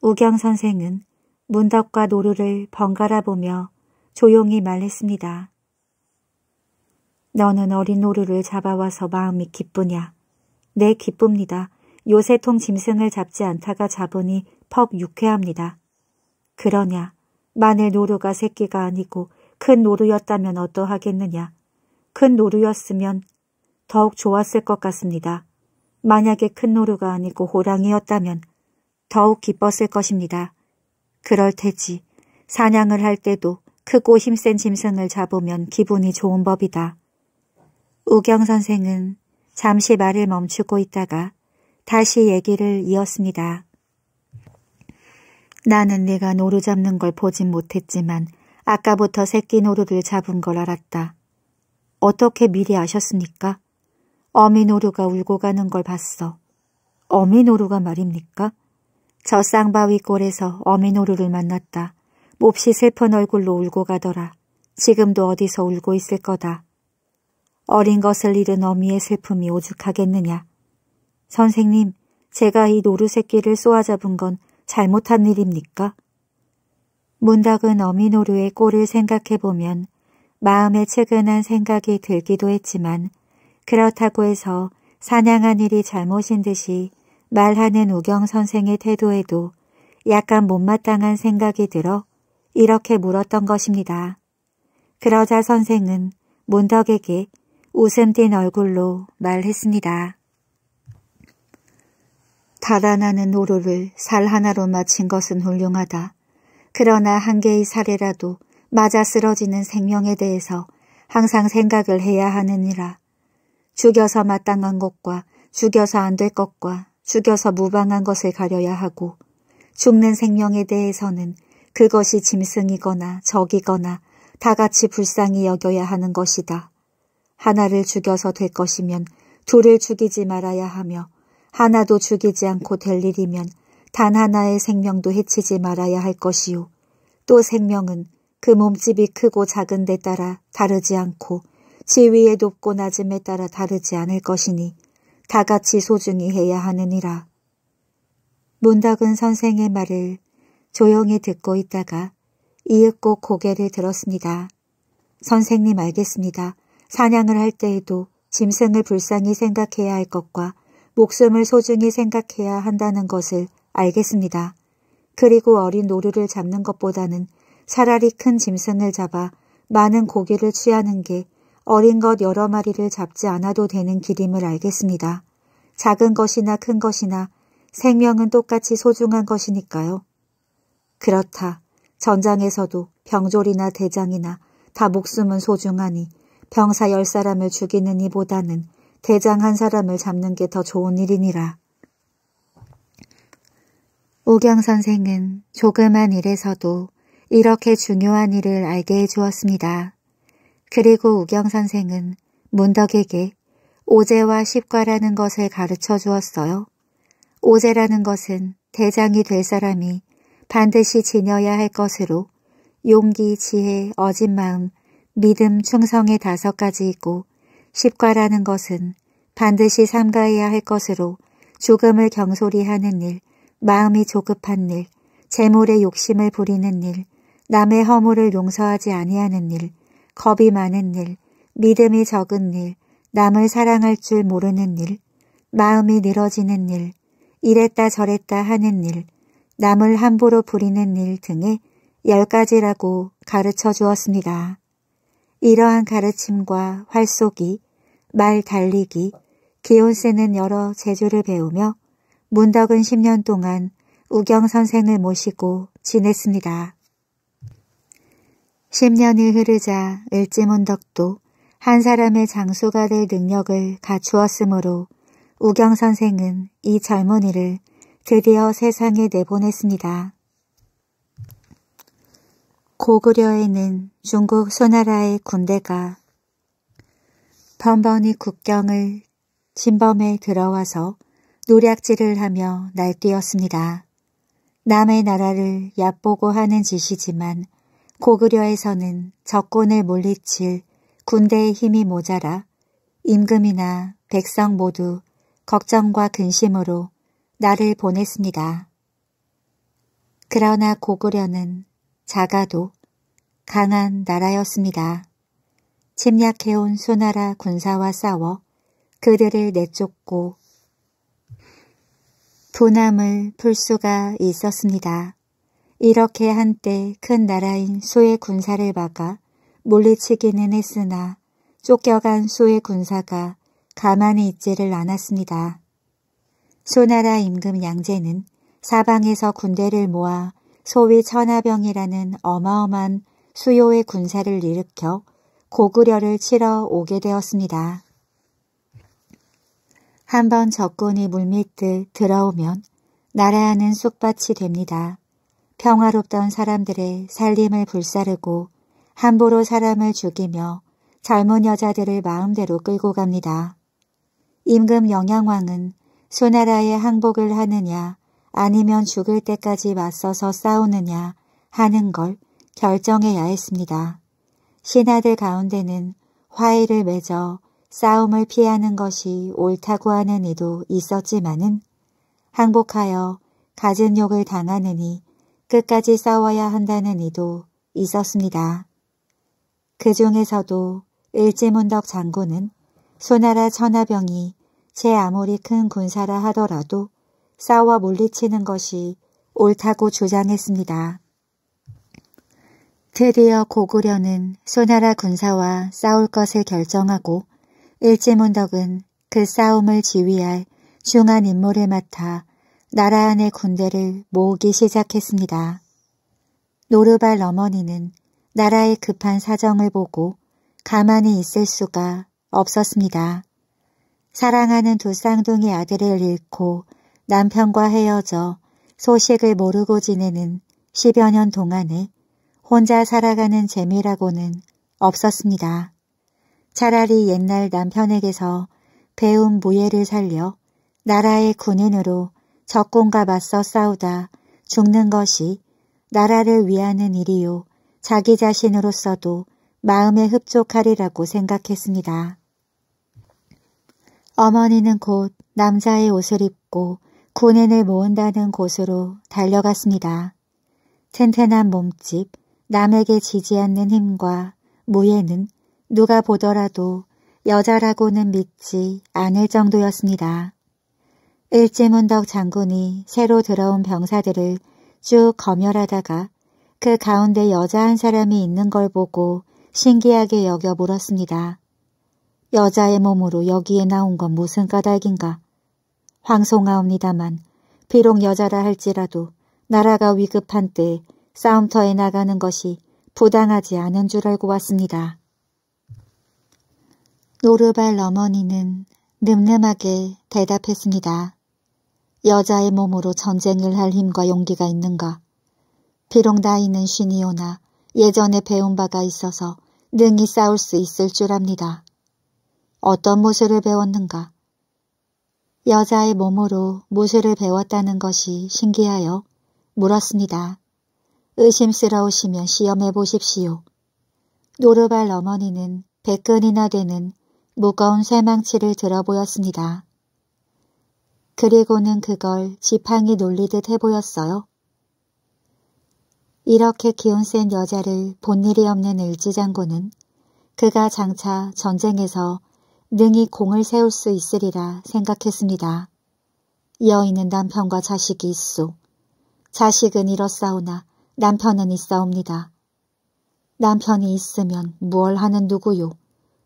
우경 선생은 문덕과 노루를 번갈아 보며 조용히 말했습니다. 너는 어린 노루를 잡아와서 마음이 기쁘냐? 네, 기쁩니다. 요새통 짐승을 잡지 않다가 잡으니 퍽 유쾌합니다. 그러냐? 만일 노루가 새끼가 아니고 큰 노루였다면 어떠하겠느냐? 큰 노루였으면 더욱 좋았을 것 같습니다. 만약에 큰 노루가 아니고 호랑이였다면 더욱 기뻤을 것입니다. 그럴 테지. 사냥을 할 때도 크고 힘센 짐승을 잡으면 기분이 좋은 법이다. 우경 선생은 잠시 말을 멈추고 있다가 다시 얘기를 이었습니다. 나는 네가 노루 잡는 걸 보진 못했지만 아까부터 새끼 노루를 잡은 걸 알았다. 어떻게 미리 아셨습니까? 어미 노루가 울고 가는 걸 봤어. 어미 노루가 말입니까? 저 쌍바위 꼴에서 어미 노루를 만났다. 몹시 슬픈 얼굴로 울고 가더라. 지금도 어디서 울고 있을 거다. 어린 것을 잃은 어미의 슬픔이 오죽하겠느냐. 선생님, 제가 이 노루 새끼를 쏘아잡은 건 잘못한 일입니까? 문덕은 어미노루의 꼴을 생각해보면 마음에 측은한 생각이 들기도 했지만 그렇다고 해서 사냥한 일이 잘못인 듯이 말하는 우경 선생의 태도에도 약간 못마땅한 생각이 들어 이렇게 물었던 것입니다. 그러자 선생은 문덕에게 웃음 띤 얼굴로 말했습니다. 달아나는 노루를 살 하나로 맞힌 것은 훌륭하다. 그러나 한 개의 살에라도 맞아 쓰러지는 생명에 대해서 항상 생각을 해야 하느니라. 죽여서 마땅한 것과 죽여서 안 될 것과 죽여서 무방한 것을 가려야 하고 죽는 생명에 대해서는 그것이 짐승이거나 적이거나 다 같이 불쌍히 여겨야 하는 것이다. 하나를 죽여서 될 것이면 둘을 죽이지 말아야 하며 하나도 죽이지 않고 될 일이면 단 하나의 생명도 해치지 말아야 할 것이요. 또 생명은 그 몸집이 크고 작은 데 따라 다르지 않고 지위의 높고 낮음에 따라 다르지 않을 것이니 다 같이 소중히 해야 하느니라. 문덕은 선생의 말을 조용히 듣고 있다가 이윽고 고개를 들었습니다. 선생님 알겠습니다. 사냥을 할 때에도 짐승을 불쌍히 생각해야 할 것과 목숨을 소중히 생각해야 한다는 것을 알겠습니다. 그리고 어린 노루를 잡는 것보다는 차라리 큰 짐승을 잡아 많은 고기를 취하는 게 어린 것 여러 마리를 잡지 않아도 되는 길임을 알겠습니다. 작은 것이나 큰 것이나 생명은 똑같이 소중한 것이니까요. 그렇다. 전장에서도 병졸이나 대장이나 다 목숨은 소중하니 병사 10사람을 죽이는 이보다는 대장 1사람을 잡는 게 더 좋은 일이니라. 오경 선생은 조그만 일에서도 이렇게 중요한 일을 알게 해주었습니다. 그리고 우경 선생은 문덕에게 오제와 십과라는 것을 가르쳐 주었어요. 오제라는 것은 대장이 될 사람이 반드시 지녀야 할 것으로 용기, 지혜, 어진 마음, 믿음, 충성의 5가지이고 십과라는 것은 반드시 삼가해야 할 것으로 죽음을 경솔히 하는 일, 마음이 조급한 일, 재물에 욕심을 부리는 일, 남의 허물을 용서하지 아니하는 일, 겁이 많은 일, 믿음이 적은 일, 남을 사랑할 줄 모르는 일, 마음이 늘어지는 일, 이랬다 저랬다 하는 일, 남을 함부로 부리는 일 등의 10가지라고 가르쳐 주었습니다. 이러한 가르침과 활쏘기, 말 달리기, 기운 쓰는 여러 재주를 배우며 문덕은 10년 동안 우경 선생을 모시고 지냈습니다. 10년이 흐르자 을지문덕도 한 사람의 장수가 될 능력을 갖추었으므로 우경 선생은 이 젊은이를 드디어 세상에 내보냈습니다. 고구려에는 중국 수나라의 군대가 번번이 국경을 침범해 들어와서 노략질을 하며 날뛰었습니다. 남의 나라를 얕보고 하는 짓이지만 고구려에서는 적군을 물리칠 군대의 힘이 모자라 임금이나 백성 모두 걱정과 근심으로 나를 보냈습니다. 그러나 고구려는 작아도 강한 나라였습니다. 침략해온 수나라 군사와 싸워 그들을 내쫓고 분함을 풀 수가 있었습니다. 이렇게 한때 큰 나라인 수의 군사를 막아 물리치기는 했으나 쫓겨간 수의 군사가 가만히 있지를 않았습니다. 수나라 임금 양제는 사방에서 군대를 모아 소위 천하병이라는 어마어마한 수요의 군사를 일으켜 고구려를 치러 오게 되었습니다. 한번 적군이 물밑을 들어오면 나라하는 쑥밭이 됩니다. 평화롭던 사람들의 살림을 불사르고 함부로 사람을 죽이며 젊은 여자들을 마음대로 끌고 갑니다. 임금 영양왕은 수나라에 항복을 하느냐 아니면 죽을 때까지 맞서서 싸우느냐 하는 걸 결정해야 했습니다. 신하들 가운데는 화의를 맺어 싸움을 피하는 것이 옳다고 하는 이도 있었지만은 항복하여 가진 욕을 당하느니 끝까지 싸워야 한다는 이도 있었습니다. 그 중에서도 일지문덕 장군은 소나라 천하병이 제 아무리 큰 군사라 하더라도 싸워 물리치는 것이 옳다고 주장했습니다. 드디어 고구려는 소나라 군사와 싸울 것을 결정하고 일지문덕은 그 싸움을 지휘할 중한 인물을 맡아 나라 안의 군대를 모으기 시작했습니다. 노르발 어머니는 나라의 급한 사정을 보고 가만히 있을 수가 없었습니다. 사랑하는 두 쌍둥이 아들을 잃고 남편과 헤어져 소식을 모르고 지내는 10여 년 동안에 혼자 살아가는 재미라고는 없었습니다. 차라리 옛날 남편에게서 배운 무예를 살려 나라의 군인으로 적군과 맞서 싸우다 죽는 것이 나라를 위하는 일이요 자기 자신으로서도 마음에 흡족하리라고 생각했습니다. 어머니는 곧 남자의 옷을 입고 군인을 모은다는 곳으로 달려갔습니다. 튼튼한 몸집, 남에게 지지 않는 힘과 무예는 누가 보더라도 여자라고는 믿지 않을 정도였습니다. 일지문덕 장군이 새로 들어온 병사들을 쭉 검열하다가 그 가운데 여자 한 사람이 있는 걸 보고 신기하게 여겨 물었습니다. 여자의 몸으로 여기에 나온 건 무슨 까닭인가? 황송하옵니다만 비록 여자라 할지라도 나라가 위급한 때 싸움터에 나가는 것이 부당하지 않은 줄 알고 왔습니다. 노르발 어머니는 늠름하게 대답했습니다. 여자의 몸으로 전쟁을 할 힘과 용기가 있는가? 비록 나이는 쉰이오나 예전에 배운 바가 있어서 능히 싸울 수 있을 줄 압니다. 어떤 무술을 배웠는가? 여자의 몸으로 무술을 배웠다는 것이 신기하여 물었습니다. 의심스러우시면 시험해 보십시오. 노르발 어머니는 100근이나 되는 무거운 쇠망치를 들어 보였습니다. 그리고는 그걸 지팡이 놀리듯 해 보였어요. 이렇게 기운 센 여자를 본 일이 없는 일지장군은 그가 장차 전쟁에서 능히 공을 세울 수 있으리라 생각했습니다. 여인은 남편과 자식이 있소. 자식은 이렇사오나 남편은 있사옵니다. 남편이 있으면 무얼 하는 누구요?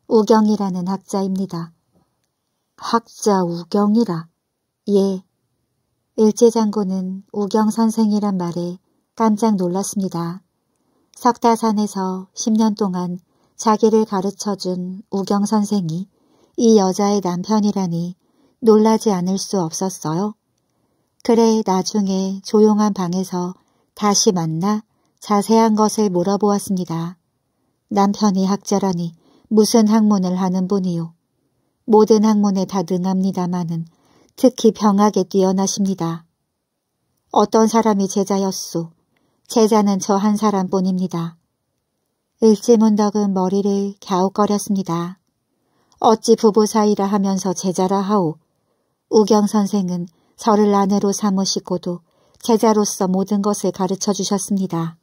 우경이라는 학자입니다. 학자 우경이라? 예. 일제장군은 우경 선생이란 말에 깜짝 놀랐습니다. 석다산에서 10년 동안 자기를 가르쳐준 우경 선생이 이 여자의 남편이라니 놀라지 않을 수 없었어요. 그래 나중에 조용한 방에서 다시 만나 자세한 것을 물어보았습니다. 남편이 학자라니 무슨 학문을 하는 분이요? 모든 학문에 다 능합니다마는 특히 병학에 뛰어나십니다. 어떤 사람이 제자였소? 제자는 저 한 사람뿐입니다. 일지문덕은 머리를 갸웃거렸습니다. 어찌 부부 사이라 하면서 제자라 하오. 우경 선생은 저를 아내로 삼으시고도 제자로서 모든 것을 가르쳐 주셨습니다.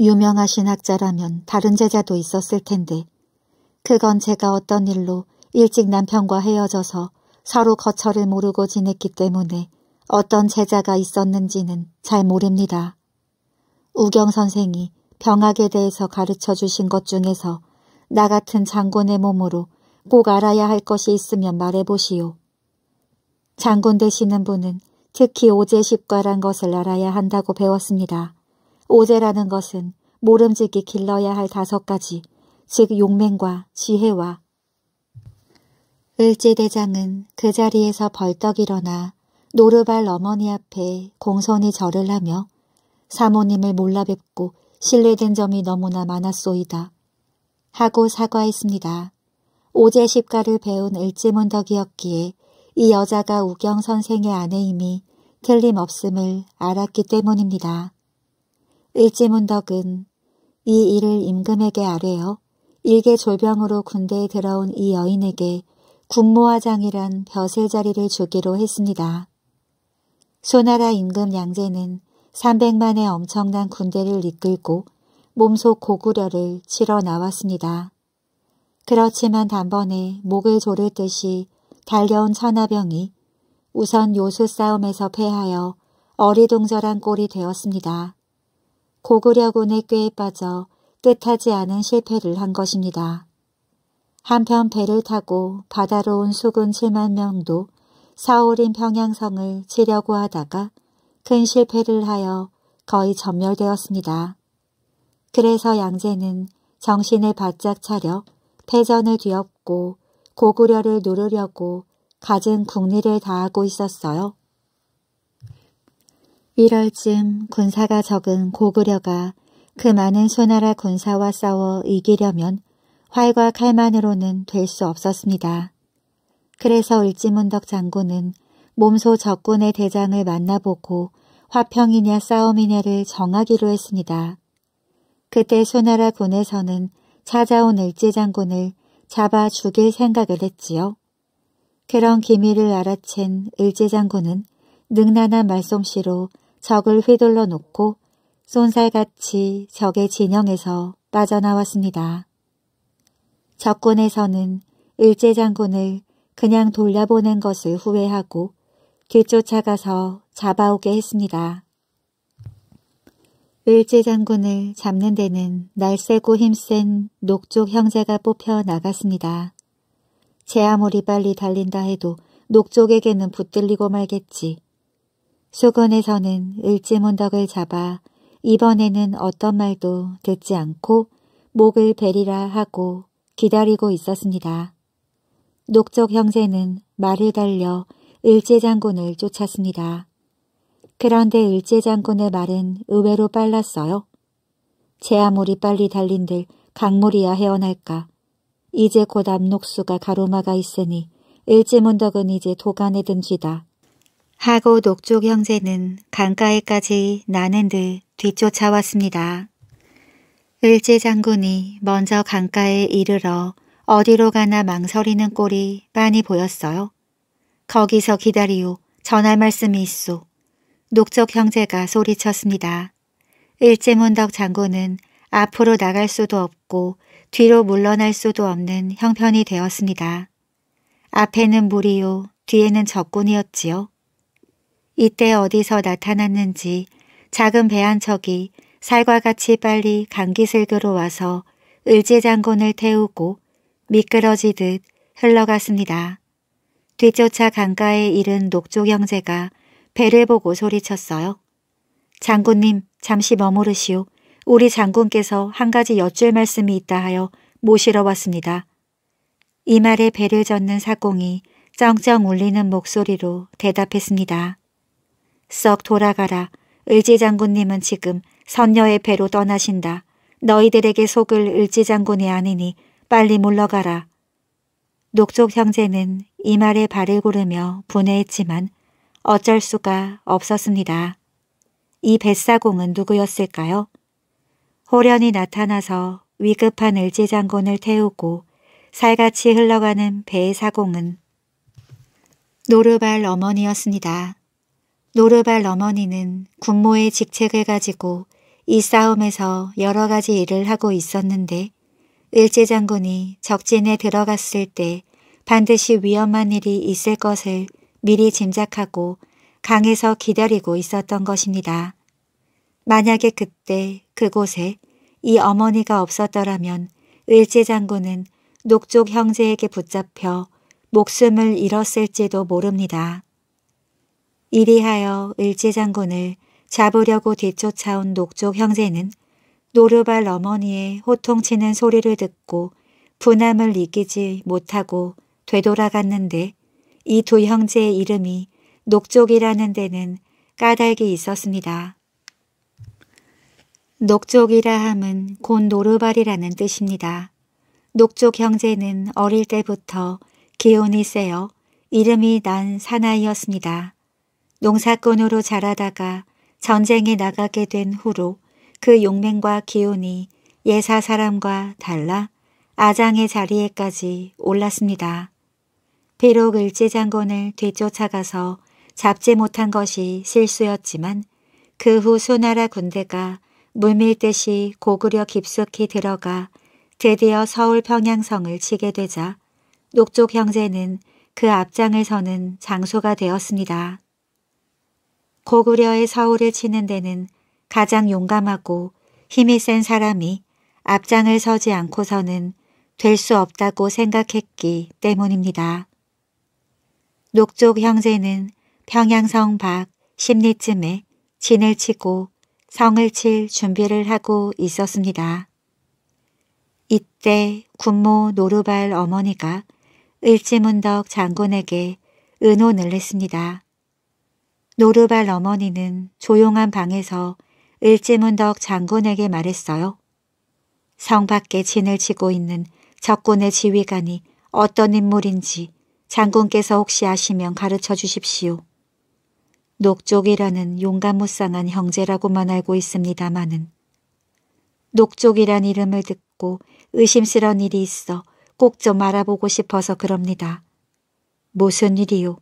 유명하신 학자라면 다른 제자도 있었을 텐데 그건 제가 어떤 일로 일찍 남편과 헤어져서 서로 거처를 모르고 지냈기 때문에 어떤 제자가 있었는지는 잘 모릅니다. 우경 선생이 병학에 대해서 가르쳐 주신 것 중에서 나 같은 장군의 몸으로 꼭 알아야 할 것이 있으면 말해보시오. 장군 되시는 분은 특히 오제십과란 것을 알아야 한다고 배웠습니다. 오제라는 것은 모름지기 길러야 할 5가지, 즉 용맹과 지혜와 을지대장은 그 자리에서 벌떡 일어나 노르발 어머니 앞에 공손히 절을 하며 사모님을 몰라 뵙고 실례된 점이 너무나 많았소이다. 하고 사과했습니다. 오제십가를 배운 일지문덕이었기에 이 여자가 우경 선생의 아내임이 틀림없음을 알았기 때문입니다. 일지문덕은 이 일을 임금에게 아뢰어 일개 졸병으로 군대에 들어온 이 여인에게 군모화장이란 벼슬자리를 주기로 했습니다. 소나라 임금 양제는 300만의 엄청난 군대를 이끌고 몸소 고구려를 치러 나왔습니다. 그렇지만 단번에 목을 조를 듯이 달려온 천하병이 우선 요수 싸움에서 패하여 어리둥절한 꼴이 되었습니다. 고구려군의 꾀에 빠져 뜻하지 않은 실패를 한 것입니다. 한편 배를 타고 바다로 온 수군 7만 명도 사올인 평양성을 치려고 하다가 큰 실패를 하여 거의 전멸되었습니다. 그래서 양제는 정신을 바짝 차려 패전을 뒤엎고 고구려를 누르려고 갖은 국리를 다하고 있었어요. 이럴쯤 군사가 적은 고구려가 그 많은 수나라 군사와 싸워 이기려면 활과 칼만으로는 될 수 없었습니다. 그래서 을지문덕 장군은 몸소 적군의 대장을 만나보고 화평이냐 싸움이냐를 정하기로 했습니다. 그때 수나라 군에서는 찾아온 을지 장군을 잡아 죽일 생각을 했지요. 그런 기미를 알아챈 을지 장군은 능란한 말솜씨로 적을 휘둘러 놓고 쏜살같이 적의 진영에서 빠져나왔습니다. 적군에서는 을지 장군을 그냥 돌려보낸 것을 후회하고 뒤쫓아가서 잡아오게 했습니다. 을지 장군을 잡는 데는 날세고 힘센 녹족 형제가 뽑혀 나갔습니다. 제 아무리 빨리 달린다 해도 녹족에게는 붙들리고 말겠지. 수군에서는 을지문덕을 잡아 이번에는 어떤 말도 듣지 않고 목을 베리라 하고 기다리고 있었습니다. 녹족 형제는 말을 달려 을지 장군을 쫓았습니다. 그런데 을지 장군의 말은 의외로 빨랐어요. 제 아무리 빨리 달린들 강물이야 헤어날까. 이제 곧 압록수가 가로막아 있으니 을지문덕은 이제 도간에 든지다. 하고 녹족 형제는 강가에까지 나는 듯 뒤쫓아왔습니다. 을지 장군이 먼저 강가에 이르러 어디로 가나 망설이는 꼴이 빤히 보였어요. 거기서 기다리오. 전할 말씀이 있소. 녹족 형제가 소리쳤습니다. 을지문덕 장군은 앞으로 나갈 수도 없고 뒤로 물러날 수도 없는 형편이 되었습니다. 앞에는 물이요 뒤에는 적군이었지요. 이때 어디서 나타났는지 작은 배 한 척이 살과 같이 빨리 강기슬그로 와서 을지 장군을 태우고 미끄러지듯 흘러갔습니다. 뒤쫓아 강가에 이른 녹족 형제가 배를 보고 소리쳤어요. 장군님 잠시 머무르시오. 우리 장군께서 한 가지 여쭐 말씀이 있다 하여 모시러 왔습니다. 이 말에 배를 젓는 사공이 쩡쩡 울리는 목소리로 대답했습니다. 썩 돌아가라. 을지 장군님은 지금 선녀의 배로 떠나신다. 너희들에게 속을 을지 장군이 아니니 빨리 물러가라. 녹족 형제는 이 말에 발을 고르며 분해했지만 어쩔 수가 없었습니다. 이 뱃사공은 누구였을까요? 호련이 나타나서 위급한 을지 장군을 태우고 살같이 흘러가는 배의 사공은 노르발 어머니였습니다. 노르발 어머니는 군모의 직책을 가지고 이 싸움에서 여러 가지 일을 하고 있었는데 을지 장군이 적진에 들어갔을 때 반드시 위험한 일이 있을 것을 미리 짐작하고 강에서 기다리고 있었던 것입니다. 만약에 그때 그곳에 이 어머니가 없었더라면 을지 장군은 녹족 형제에게 붙잡혀 목숨을 잃었을지도 모릅니다. 이리하여 을지 장군을 잡으려고 뒤쫓아온 녹족 형제는 노르발 어머니의 호통치는 소리를 듣고 분함을 이기지 못하고 되돌아갔는데 이 두 형제의 이름이 녹족이라는 데는 까닭이 있었습니다. 녹족이라 함은 곧 노르발이라는 뜻입니다. 녹족 형제는 어릴 때부터 기운이 세어 이름이 난 사나이였습니다. 농사꾼으로 자라다가 전쟁에 나가게 된 후로 그 용맹과 기운이 예사 사람과 달라 아장의 자리에까지 올랐습니다. 비록 을지 장군을 뒤쫓아가서 잡지 못한 것이 실수였지만 그 후 수나라 군대가 물밀듯이 고구려 깊숙이 들어가 드디어 서울 평양성을 치게 되자 녹족 형제는 그 앞장을 서는 장소가 되었습니다. 고구려의 서울을 치는 데는 가장 용감하고 힘이 센 사람이 앞장을 서지 않고서는 될 수 없다고 생각했기 때문입니다. 녹족 형제는 평양성 밖 10리쯤에 진을 치고 성을 칠 준비를 하고 있었습니다. 이때 군모 노루발 어머니가 을지문덕 장군에게 의논을 했습니다. 노루발 어머니는 조용한 방에서 을지문덕 장군에게 말했어요. 성 밖에 진을 치고 있는 적군의 지휘관이 어떤 인물인지 장군께서 혹시 아시면 가르쳐 주십시오. 녹족이라는 용감 무쌍한 형제라고만 알고 있습니다마는 녹족이란 이름을 듣고 의심스러운 일이 있어 꼭 좀 알아보고 싶어서 그럽니다. 무슨 일이요?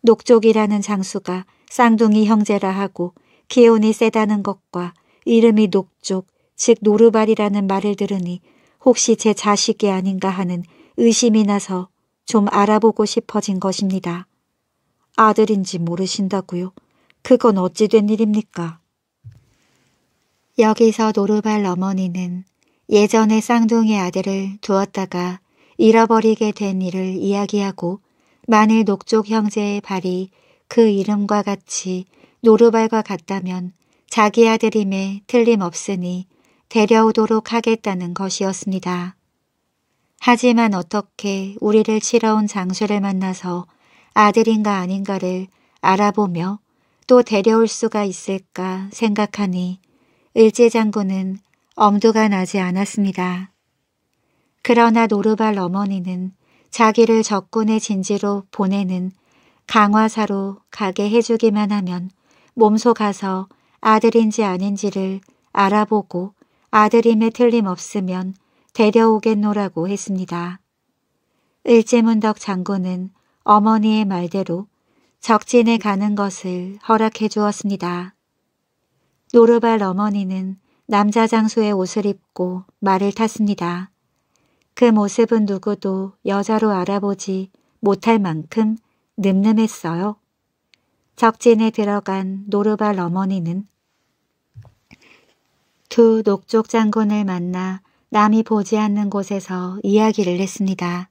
녹족이라는 장수가 쌍둥이 형제라 하고 기운이 세다는 것과 이름이 녹족, 즉 노르발이라는 말을 들으니 혹시 제 자식이 아닌가 하는 의심이 나서 좀 알아보고 싶어진 것입니다. 아들인지 모르신다고요? 그건 어찌 된 일입니까? 여기서 노르발 어머니는 예전에 쌍둥이 아들을 두었다가 잃어버리게 된 일을 이야기하고 만일 녹족 형제의 발이 그 이름과 같이 노르발과 같다면 자기 아들임에 틀림없으니 데려오도록 하겠다는 것이었습니다. 하지만 어떻게 우리를 치러온 장수를 만나서 아들인가 아닌가를 알아보며 또 데려올 수가 있을까 생각하니 을지 장군은 엄두가 나지 않았습니다. 그러나 노르발 어머니는 자기를 적군의 진지로 보내는 강화사로 가게 해주기만 하면 몸소 가서 아들인지 아닌지를 알아보고 아들임에 틀림없으면 데려오겠노라고 했습니다. 을지문덕 장군은 어머니의 말대로 적진에 가는 것을 허락해 주었습니다. 노르발 어머니는 남자 장수의 옷을 입고 말을 탔습니다. 그 모습은 누구도 여자로 알아보지 못할 만큼 늠름했어요. 적진에 들어간 노르발 어머니는 두 녹족 장군을 만나 남이 보지 않는 곳에서 이야기를 했습니다.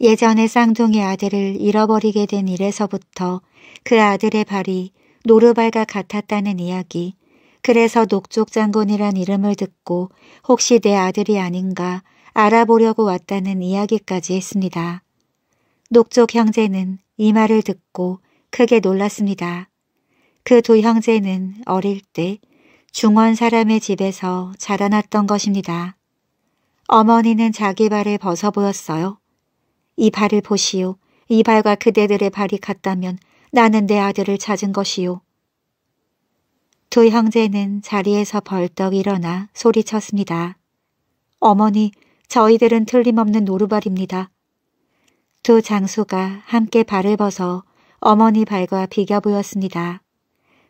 예전에 쌍둥이 아들을 잃어버리게 된 일에서부터 그 아들의 발이 노르발과 같았다는 이야기, 그래서 녹족 장군이란 이름을 듣고 혹시 내 아들이 아닌가 알아보려고 왔다는 이야기까지 했습니다. 녹족 형제는 이 말을 듣고 크게 놀랐습니다. 그 두 형제는 어릴 때 중원 사람의 집에서 자라났던 것입니다. 어머니는 자기 발을 벗어 보였어요. 이 발을 보시오. 이 발과 그대들의 발이 같다면 나는 내 아들을 찾은 것이오. 두 형제는 자리에서 벌떡 일어나 소리쳤습니다. 어머니, 저희들은 틀림없는 노루발입니다. 두 장수가 함께 발을 벗어 어머니 발과 비교 보였습니다.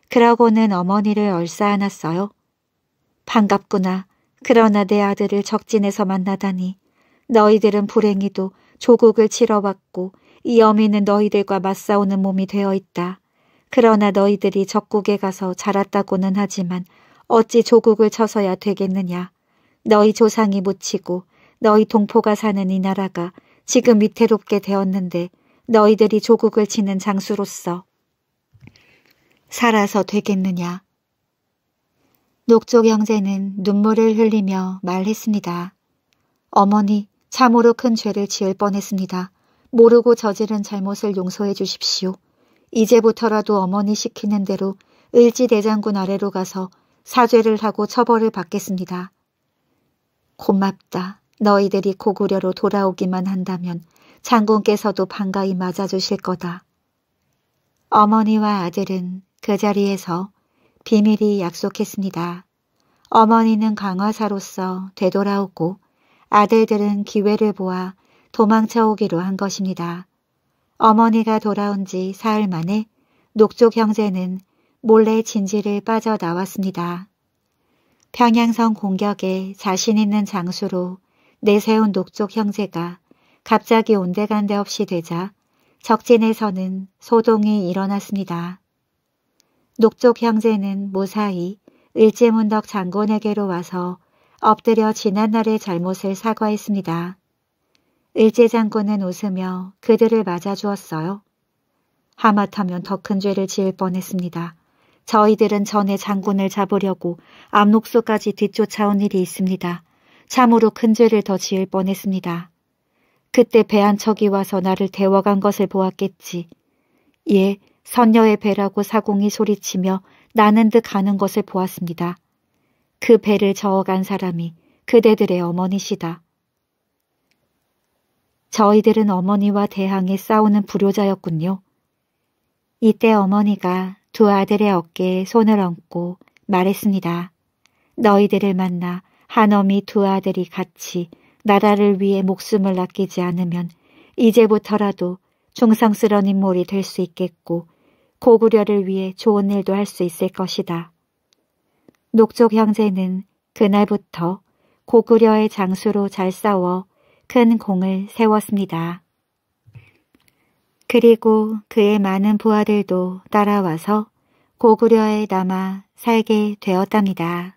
그러고는 어머니를 얼싸 안았어요. 반갑구나. 그러나 내 아들을 적진에서 만나다니. 너희들은 불행히도 조국을 치러왔고 이 어미는 너희들과 맞싸우는 몸이 되어 있다. 그러나 너희들이 적국에 가서 자랐다고는 하지만 어찌 조국을 쳐서야 되겠느냐. 너희 조상이 묻히고 너희 동포가 사는 이 나라가 지금 위태롭게 되었는데 너희들이 조국을 치는 장수로서 살아서 되겠느냐. 녹족 형제는 눈물을 흘리며 말했습니다. 어머니, 참으로 큰 죄를 지을 뻔했습니다. 모르고 저지른 잘못을 용서해 주십시오. 이제부터라도 어머니 시키는 대로 을지대장군 아래로 가서 사죄를 하고 처벌을 받겠습니다. 고맙다. 너희들이 고구려로 돌아오기만 한다면 장군께서도 반가이 맞아주실 거다. 어머니와 아들은 그 자리에서 비밀이 약속했습니다. 어머니는 강화사로서 되돌아오고 아들들은 기회를 보아 도망쳐오기로 한 것입니다. 어머니가 돌아온 지 사흘 만에 녹족 형제는 몰래 진지를 빠져나왔습니다. 평양성 공격에 자신 있는 장수로 내세운 녹족 형제가 갑자기 온데간데 없이 되자 적진에서는 소동이 일어났습니다. 녹족 형제는 무사히 을지문덕 장군에게로 와서 엎드려 지난날의 잘못을 사과했습니다. 을지 장군은 웃으며 그들을 맞아주었어요. 하마터면 더 큰 죄를 지을 뻔했습니다. 저희들은 전에 장군을 잡으려고 압록수까지 뒤쫓아온 일이 있습니다. 참으로 큰 죄를 더 지을 뻔했습니다. 그때 배 한 척이 와서 나를 데워간 것을 보았겠지. 예, 선녀의 배라고 사공이 소리치며 나는 듯 가는 것을 보았습니다. 그 배를 저어간 사람이 그대들의 어머니시다. 저희들은 어머니와 대항해 싸우는 불효자였군요. 이때 어머니가 두 아들의 어깨에 손을 얹고 말했습니다. 너희들을 만나 한엄이 두 아들이 같이 나라를 위해 목숨을 아끼지 않으면 이제부터라도 충성스러운 인물이 될 수 있겠고 고구려를 위해 좋은 일도 할 수 있을 것이다. 녹족 형제는 그날부터 고구려의 장수로 잘 싸워 큰 공을 세웠습니다. 그리고 그의 많은 부하들도 따라와서 고구려에 남아 살게 되었답니다.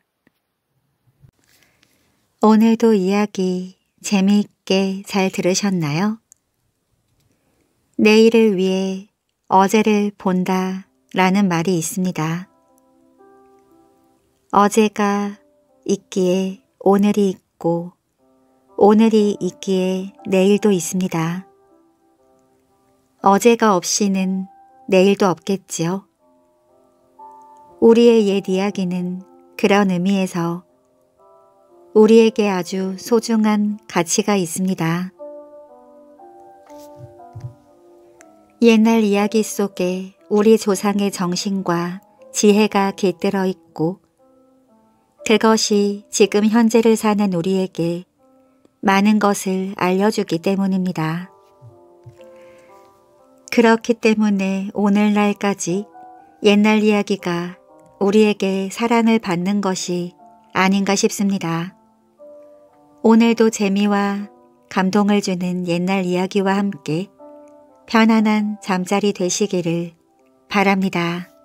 오늘도 이야기 재미있게 잘 들으셨나요? 내일을 위해 어제를 본다 라는 말이 있습니다. 어제가 있기에 오늘이 있고 오늘이 있기에 내일도 있습니다. 어제가 없이는 내일도 없겠지요. 우리의 옛 이야기는 그런 의미에서 우리에게 아주 소중한 가치가 있습니다. 옛날 이야기 속에 우리 조상의 정신과 지혜가 깃들어 있고 그것이 지금 현재를 사는 우리에게 많은 것을 알려주기 때문입니다. 그렇기 때문에 오늘날까지 옛날 이야기가 우리에게 사랑을 받는 것이 아닌가 싶습니다. 오늘도 재미와 감동을 주는 옛날 이야기와 함께 편안한 잠자리 되시기를 바랍니다.